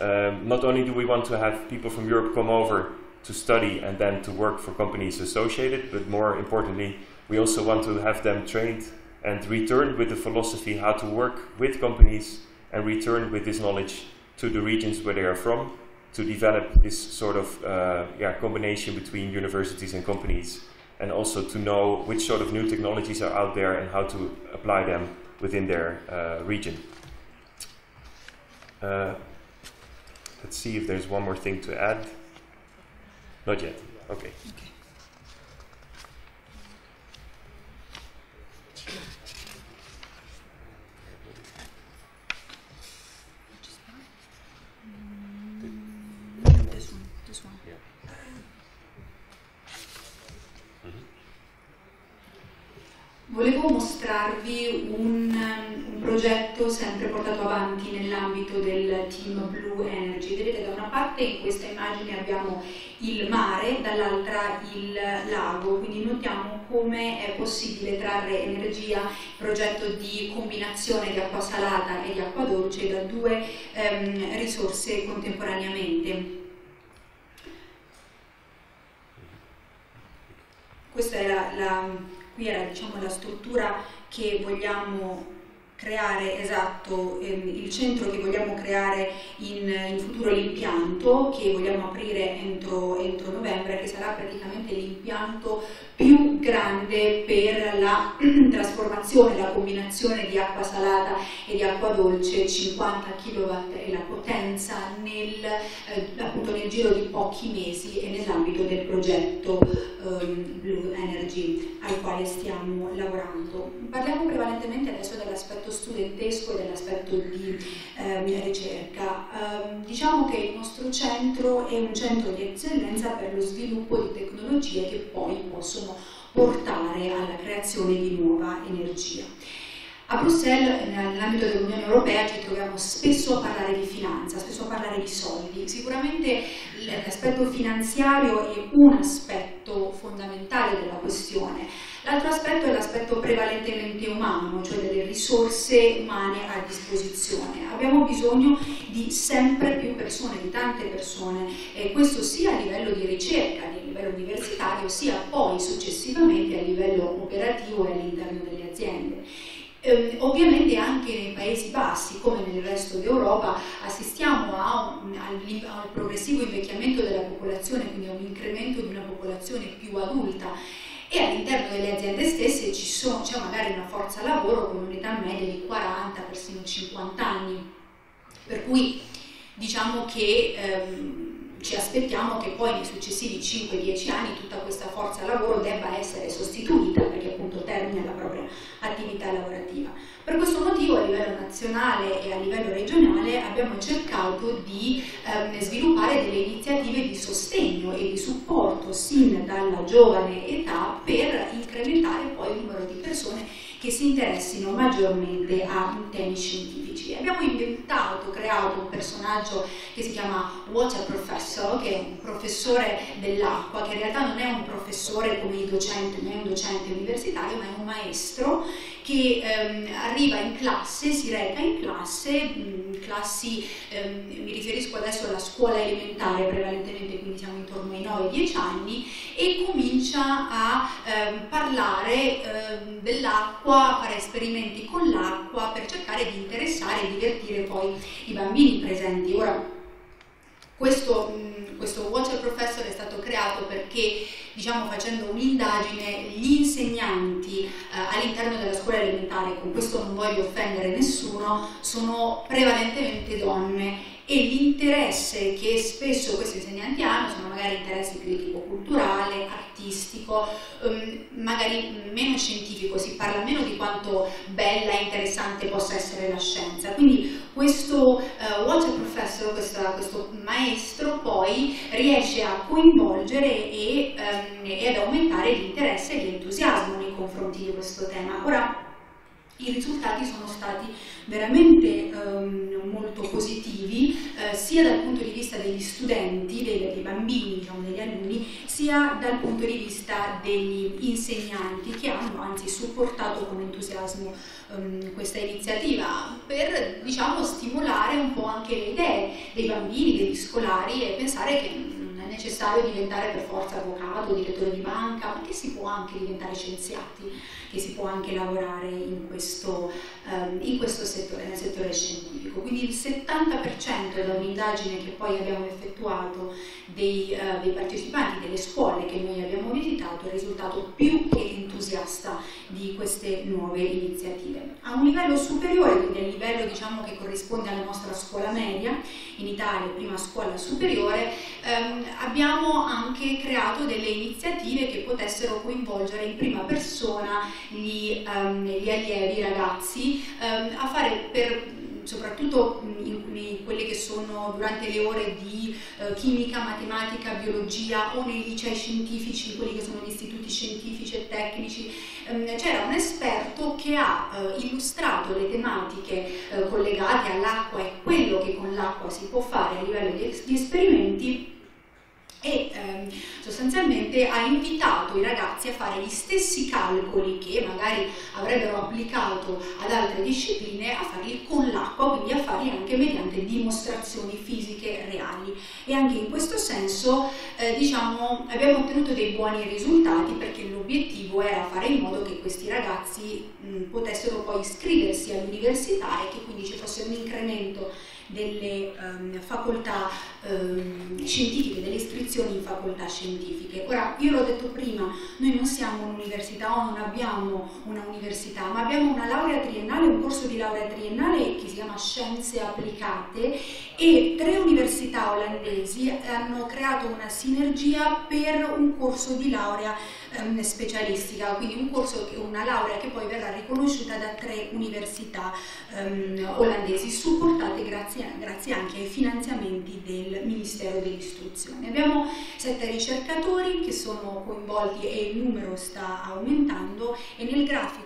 Um, not only do we want to have people from Europe come over to study and then to work for companies associated, but more importantly, we also want to have them trained and return with the philosophy how to work with companies and return with this knowledge to the regions where they are from, to develop this sort of uh, yeah, combination between universities and companies, and also to know which sort of new technologies are out there and how to apply them within their uh, region. Uh, let's see if there's one more thing to add. Not yet. Okay. Okay. Volevo mostrarvi un, un progetto sempre portato avanti nell'ambito del team Blue Energy. Vedete, da una parte in questa immagine abbiamo il mare, dall'altra il lago, quindi notiamo come è possibile trarre energia, progetto di combinazione di acqua salata e di acqua dolce da due ehm, risorse contemporaneamente. Questa è la... la Qui era, diciamo, la struttura che vogliamo creare, esatto, ehm, il centro che vogliamo creare in, in futuro, l'impianto che vogliamo aprire entro, entro novembre, che sarà praticamente l'impianto più grande per la trasformazione, la combinazione di acqua salata e di acqua dolce, cinquanta chilowatt è la potenza, nel, eh, appunto nel giro di pochi mesi e nell'ambito del progetto ehm, Blue Energy al quale stiamo lavorando. Parliamo prevalentemente adesso dell'aspetto dell'aspetto studentesco e dell'aspetto di eh, ricerca. Eh, diciamo che il nostro centro è un centro di eccellenza per lo sviluppo di tecnologie che poi possono portare alla creazione di nuova energia. A Bruxelles, nell'ambito dell'Unione Europea, ci troviamo spesso a parlare di finanza, spesso a parlare di soldi. Sicuramente l'aspetto finanziario è un aspetto fondamentale della questione. L'altro aspetto è l'aspetto prevalentemente umano, cioè delle risorse umane a disposizione. Abbiamo bisogno di sempre più persone, di tante persone, e questo sia a livello di ricerca, a livello universitario, sia poi successivamente a livello operativo e all'interno delle aziende. Eh, ovviamente anche nei Paesi Bassi, come nel resto d'Europa, assistiamo a un, a un progressivo invecchiamento della popolazione, quindi a un incremento di una popolazione più adulta, e all'interno delle aziende stesse ci sono, c'è magari una forza lavoro con un'età media di quaranta, persino cinquanta anni, per cui diciamo che ehm, ci aspettiamo che poi nei successivi cinque dieci anni tutta questa forza lavoro debba essere sostituita, perché appunto termina la propria attività lavorativa. Per questo motivo a livello nazionale e a livello regionale abbiamo cercato di ehm, sviluppare delle iniziative di sostegno e di supporto sin dalla giovane età per incrementare poi il numero di persone che si interessino maggiormente a temi scientifici. Abbiamo inventato, creato un personaggio che si chiama Water Professor, che è un professore dell'acqua, che in realtà non è un professore come i docenti, non è un docente universitario, ma è un maestro che ehm, arriva in classe, si reca in classe, mh, classi, ehm, mi riferisco adesso alla scuola elementare prevalentemente, quindi siamo intorno ai nove dieci anni, e comincia a ehm, parlare ehm, dell'acqua, fare esperimenti con l'acqua per cercare di interessare e divertire poi i bambini presenti. Ora, questo, questo Water Professor è stato creato perché, diciamo, facendo un'indagine, gli insegnanti eh, all'interno della scuola elementare, con questo non voglio offendere nessuno, sono prevalentemente donne, e l'interesse che spesso questi insegnanti hanno sono magari interessi più di tipo culturale, artistico, magari meno scientifico, si parla meno di quanto bella e interessante possa essere la scienza. Quindi questo uh, Water Professor, questo, questo maestro, poi riesce a coinvolgere e, um, e ad aumentare l'interesse e l'entusiasmo nei confronti di questo tema. Ora, i risultati sono stati veramente um, molto positivi, eh, sia dal punto di vista degli studenti, dei, dei bambini, diciamo, degli alunni, sia dal punto di vista degli insegnanti, che hanno anzi supportato con entusiasmo um, questa iniziativa per, diciamo, stimolare un po' anche le idee dei bambini, degli scolari, e pensare che è necessario diventare per forza avvocato, direttore di banca, ma che si può anche diventare scienziati, che si può anche lavorare in questo, um, in questo settore, nel settore scientifico. Quindi il settanta per cento dell'indagine che poi abbiamo effettuato dei, uh, dei partecipanti delle scuole che noi abbiamo visitato è risultato più che entusiasta di queste nuove iniziative. A un livello superiore, quindi a livello, diciamo, che corrisponde alla nostra scuola media, in Italia prima scuola superiore, um, abbiamo anche creato delle iniziative che potessero coinvolgere in prima persona gli, um, gli allievi, i ragazzi, um, a fare per, soprattutto in, in quelle che sono durante le ore di uh, chimica, matematica, biologia, o nei licei scientifici, quelli che sono gli istituti scientifici e tecnici, um, c'era un esperto che ha uh, illustrato le tematiche uh, collegate all'acqua e quello che con l'acqua si può fare a livello di, di esperimenti, e ehm, sostanzialmente ha invitato i ragazzi a fare gli stessi calcoli che magari avrebbero applicato ad altre discipline, a farli con l'acqua, quindi a farli anche mediante dimostrazioni fisiche reali. E anche in questo senso eh, diciamo, abbiamo ottenuto dei buoni risultati, perché l'obiettivo era fare in modo che questi ragazzi mh, potessero poi iscriversi all'università, e che quindi ci fosse un incremento delle um, facoltà um, scientifiche, delle istituzioni iscrizioni in facoltà scientifiche. Ora, io l'ho detto prima, noi non siamo un'università o non abbiamo una università, ma abbiamo una laurea triennale, un corso di laurea triennale che si chiama Scienze Applicate, e tre università olandesi hanno creato una sinergia per un corso di laurea ehm, specialistica, quindi un corso che, una laurea che poi verrà riconosciuta da tre università ehm, olandesi, supportate grazie, grazie anche ai finanziamenti del Ministero dell'Istruzione. Abbiamo sette ricercatori che sono coinvolti e il numero sta aumentando, e nel grafico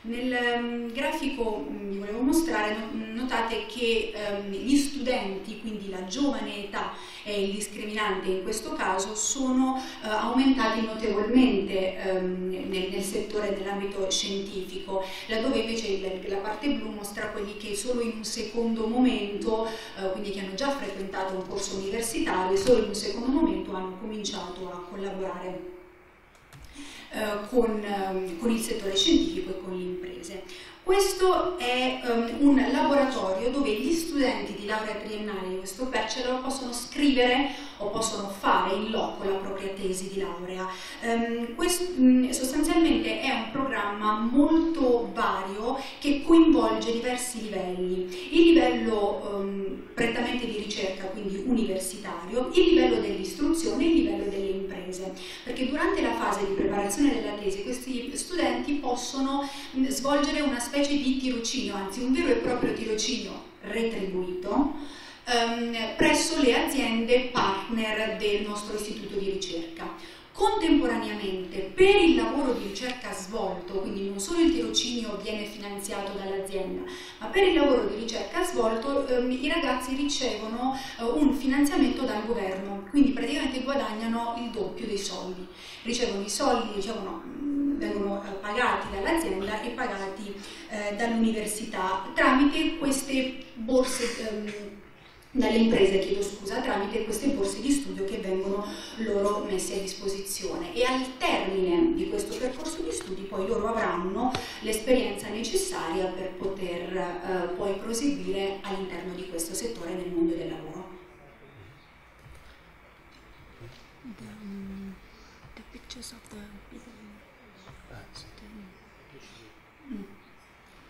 Nel grafico vi volevo mostrare, notate che gli studenti, quindi la giovane età è il discriminante in questo caso, sono aumentati notevolmente nel settore dell'ambito scientifico, laddove invece la parte blu mostra quelli che solo in un secondo momento, quindi che hanno già frequentato un corso universitario, solo in un secondo momento hanno cominciato a collaborare Con, con il settore scientifico e con le imprese. Questo è um, un laboratorio dove gli studenti di laurea triennale di questo bachelor possono scrivere o possono fare in loco la propria tesi di laurea. Um, questo, um, sostanzialmente è un programma molto vario che coinvolge diversi livelli. Il livello um, prettamente di ricerca, quindi universitario, il livello dell'istruzione e il livello delle imprese, perché durante la fase di preparazione della tesi questi studenti possono svolgere una specie di tirocinio, anzi un vero e proprio tirocinio retribuito, ehm, presso le aziende partner del nostro istituto di ricerca. Contemporaneamente, per il lavoro di ricerca svolto, quindi non solo il tirocinio viene finanziato dall'azienda, ma per il lavoro di ricerca svolto ehm, i ragazzi ricevono eh, un finanziamento dal governo, quindi praticamente guadagnano il doppio dei soldi. Ricevono i soldi, ricevono, vengono pagati dall'azienda e pagati eh, dall'università tramite queste borse ehm, dalle imprese, chiedo scusa, tramite queste borse di studio che vengono loro messe a disposizione, e al termine di questo percorso di studi poi loro avranno l'esperienza necessaria per poter eh, poi proseguire all'interno di questo settore nel mondo del lavoro. The, the pictures of the...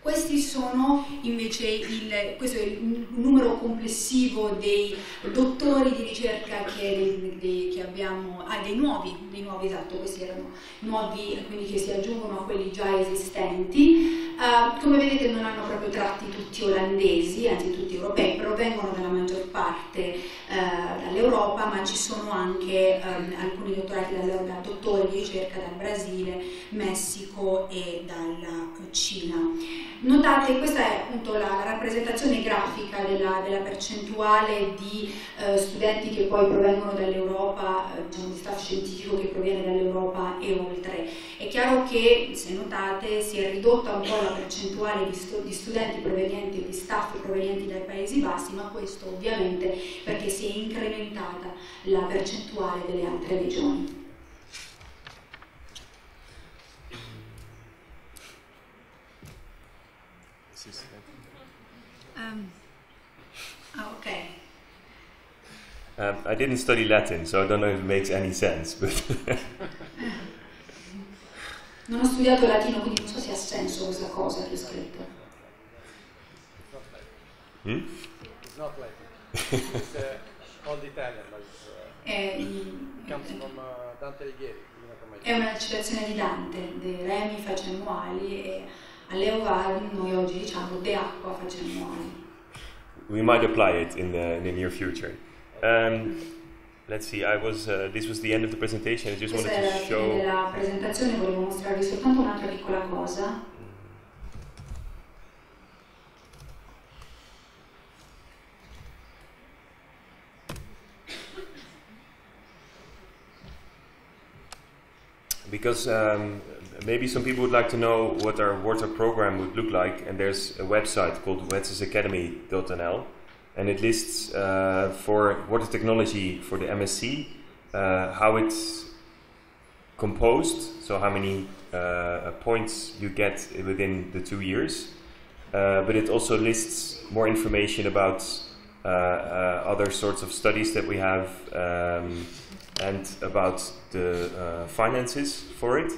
Questi sono invece il, questo è il numero complessivo dei dottori di ricerca che, dei, che abbiamo, ah, dei nuovi, dei nuovi esatto, questi erano nuovi, quindi che si aggiungono a quelli già esistenti. Uh, come vedete non hanno proprio tratti tutti olandesi, anzi tutti europei, provengono dalla maggior parte uh, dall'Europa, ma ci sono anche um, alcuni dottorati da, da dottori di ricerca dal Brasile, Messico e dalla Cina. Notate, questa è appunto la rappresentazione grafica della, della percentuale di eh, studenti che poi provengono dall'Europa, eh, diciamo di staff scientifico che proviene dall'Europa e oltre. È chiaro che, se notate, si è ridotta un po' la percentuale di, stu di studenti provenienti, di staff provenienti dai Paesi Bassi, ma questo ovviamente perché si è incrementata la percentuale delle altre regioni. Um, oh, okay. Um, I didn't study Latin, so I don't know if it makes any sense. But non ho studiato latino, quindi non so se ha senso questa cosa che ho scritto. Hmm? It's not Latin. It's uh, old Italian. Like, uh, eh, it comes from uh, Dante Alighieri. È una citazione di Dante, de re mi facemmo ali e all'Eovar noi oggi diciamo de acqua facemmo ali. We might apply it in the, in the near future. Um, let's see, I was, uh, this was the end of the presentation, I just Questa wanted to show... Questa è la presentazione, volevo mostrarvi soltanto un'altra piccola cosa. Because um, maybe some people would like to know what our water program would look like, and there's a website called wetsus academy dot n l, and it lists uh, for water technology for the M S C uh, how it's composed, so how many uh, points you get within the two years, uh, but it also lists more information about uh, uh, other sorts of studies that we have, um, and about the uh, finances for it.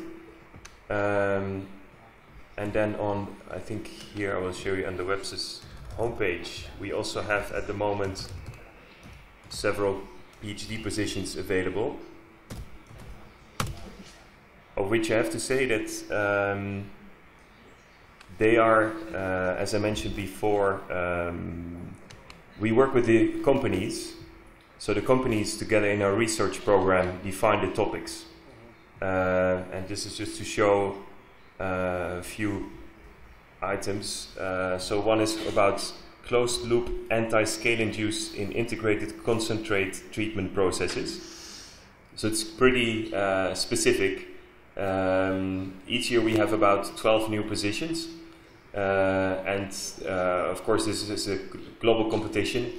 Um, and then on, I think here I will show you on the Wetsus homepage, we also have at the moment several PhD positions available, of which I have to say that um, they are, uh, as I mentioned before, um, we work with the companies, so the companies together in our research program define the topics. Uh, and this is just to show uh, a few items. Uh, so one is about closed loop anti-scalent use in integrated concentrate treatment processes. So it's pretty uh, specific. Um, each year we have about twelve new positions, uh, and uh, of course this is a global competition.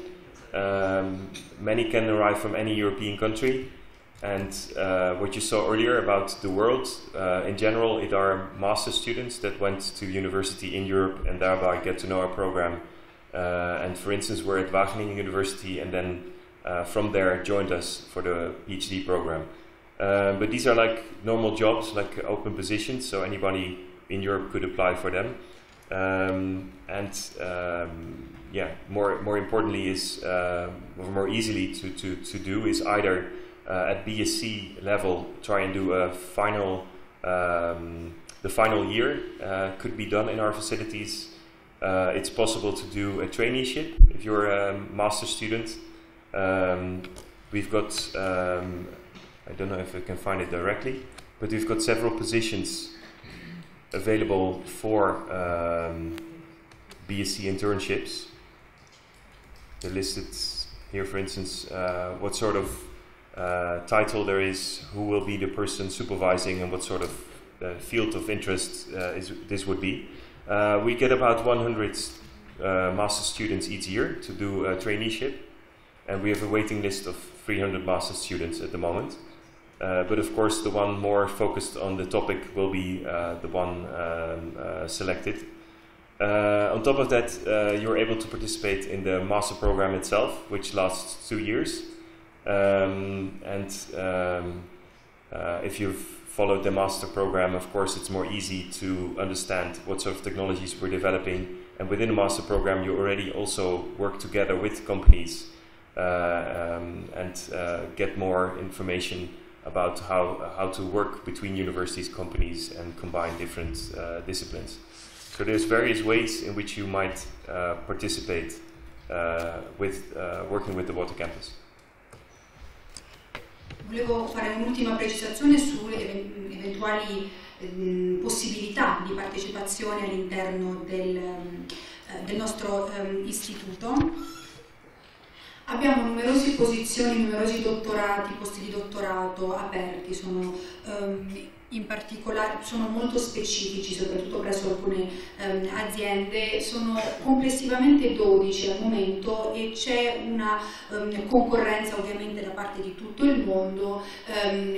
Um, many can arrive from any European country, and uh, what you saw earlier about the world, uh, in general it are master students that went to university in Europe and thereby get to know our program. Uh, and for instance, we're at Wageningen University, and then uh, from there joined us for the PhD program. Uh, but these are like normal jobs, like open positions, so anybody in Europe could apply for them. Um, and um, yeah, more more importantly is uh, more easily to, to, to do is either uh, at B S c level try and do a final, um, the final year uh, could be done in our facilities. Uh, it's possible to do a traineeship if you're a master's student. Um, we've got, um, I don't know if I can find it directly, but we've got several positions available for um, B S c internships. They're listed here, for instance, uh, what sort of uh, title there is, who will be the person supervising, and what sort of uh, field of interest uh, is, this would be. Uh, we get about one hundred uh, master students each year to do a traineeship, and we have a waiting list of three hundred master students at the moment. Uh, but of course the one more focused on the topic will be uh, the one um, uh, selected. Uh, on top of that, uh, you're able to participate in the master program itself, which lasts two years. Um, and um, uh, if you've followed the master program, of course it's more easy to understand what sort of technologies we're developing, and within the master program you already also work together with companies uh, um, and uh, get more information about how, how to work between universities, companies, and combine different uh, disciplines. So there's various ways in which you might uh, participate uh, with uh, working with the Water Campus. Volevo fare un'ultima precisazione sulle eventuali ehm, possibilità di partecipazione all'interno del, eh, del nostro ehm, istituto. Abbiamo numerose posizioni, numerosi dottorati, posti di dottorato aperti, sono, ehm, in particolare, sono molto specifici, soprattutto presso alcune ehm, aziende, sono complessivamente dodici al momento e c'è una ehm, concorrenza ovviamente da parte di tutto il mondo, ehm,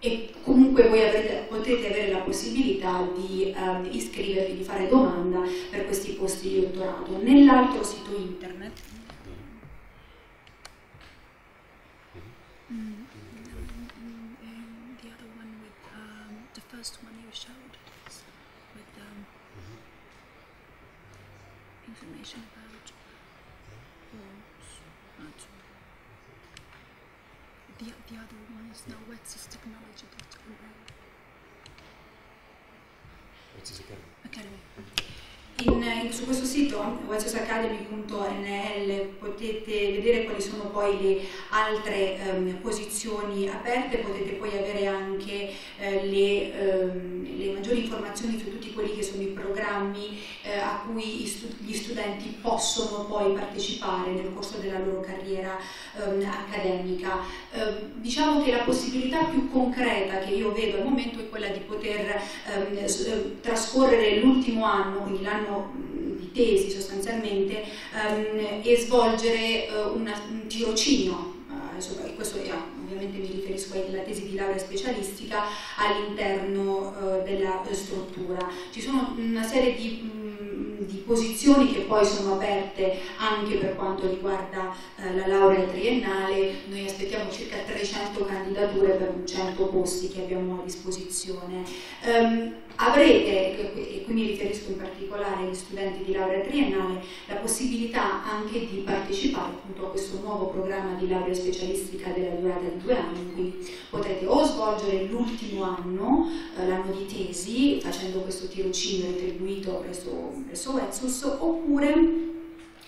e comunque voi avrete, potete avere la possibilità di ehm, iscrivervi, di fare domanda per questi posti di dottorato. Nell'altro sito internet, the other one is now Wetsus technology. Wetsus Academy. Academy. In, in, su questo sito wetsus academy punto n l potete vedere quali sono poi le altre um, posizioni aperte, potete poi avere anche uh, le, um, le maggiori informazioni su tutti quelli che sono i programmi uh, a cui i stu gli studenti possono poi partecipare nel corso della loro carriera um, accademica. Uh, diciamo che la possibilità più concreta che io vedo al momento è quella di poter um, trascorrere l'ultimo anno, quindi l'anno di tesi sostanzialmente, um, e svolgere uh, una, un tirocinio, uh, sopra, questo è, ovviamente mi riferisco alla tesi di laurea specialistica all'interno uh, della struttura. Ci sono una serie di, mh, di posizioni che poi sono aperte anche per quanto riguarda eh, la laurea triennale. Noi aspettiamo circa trecento candidature per cento posti che abbiamo a disposizione. Um, avrete, e qui mi riferisco in particolare agli studenti di laurea triennale, la possibilità anche di partecipare appunto a questo nuovo programma di laurea specialistica della durata di due anni, quindi potrete o svolgere l'ultimo anno, eh, l'anno di tesi, facendo questo tirocinio retribuito presso, presso Wetsus, oppure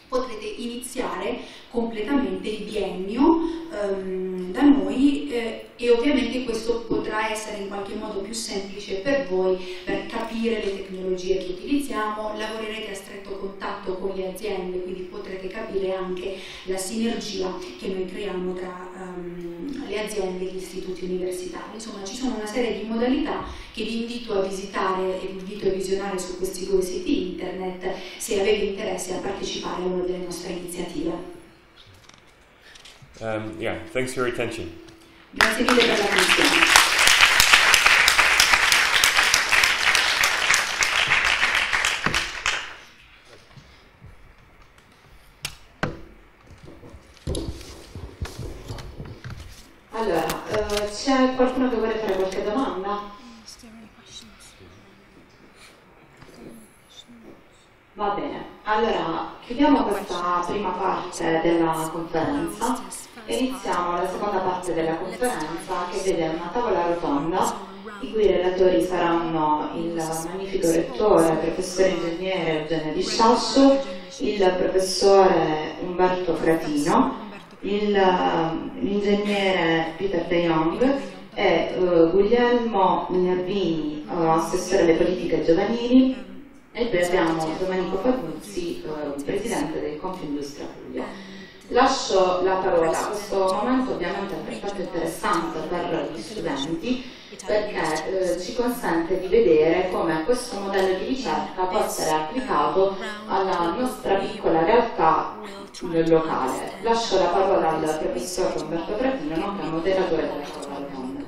potrete iniziare completamente il biennio ehm, da noi eh, e ovviamente questo potrà essere in qualche modo più semplice per voi per capire le tecnologie che utilizziamo. Lavorerete a stretto contatto con le aziende, quindi potrete capire anche la sinergia che noi creiamo tra ehm, le aziende e gli istituti universitari. Insomma, ci sono una serie di modalità che vi invito a visitare e vi invito a visionare su questi due siti internet se avete interesse a partecipare a una delle nostre iniziative. Um, yeah, thanks for your attention. Grazie mille per l'attenzione. Allora, uh, c'è qualcuno che vuole fare qualche domanda? Va bene, allora chiudiamo questa prima parte della conferenza e iniziamo la seconda parte della conferenza che vede una tavola rotonda in cui i relatori saranno il magnifico rettore, professore ingegnere Eugenio Di Sasso, il professore Umberto Fratino, l'ingegnere Pieter De Jong e uh, Guglielmo Nervini, uh, assessore alle politiche giovanili, e poi abbiamo Domenico Fabuzzi, eh, presidente del Confindustria Puglia. Lascio la parola a questo momento, ovviamente è molto interessante per gli studenti perché eh, ci consente di vedere come questo modello di ricerca può essere applicato alla nostra piccola realtà del locale. Lascio la parola al professor Umberto Fratino, che è moderatore della parola al mondo.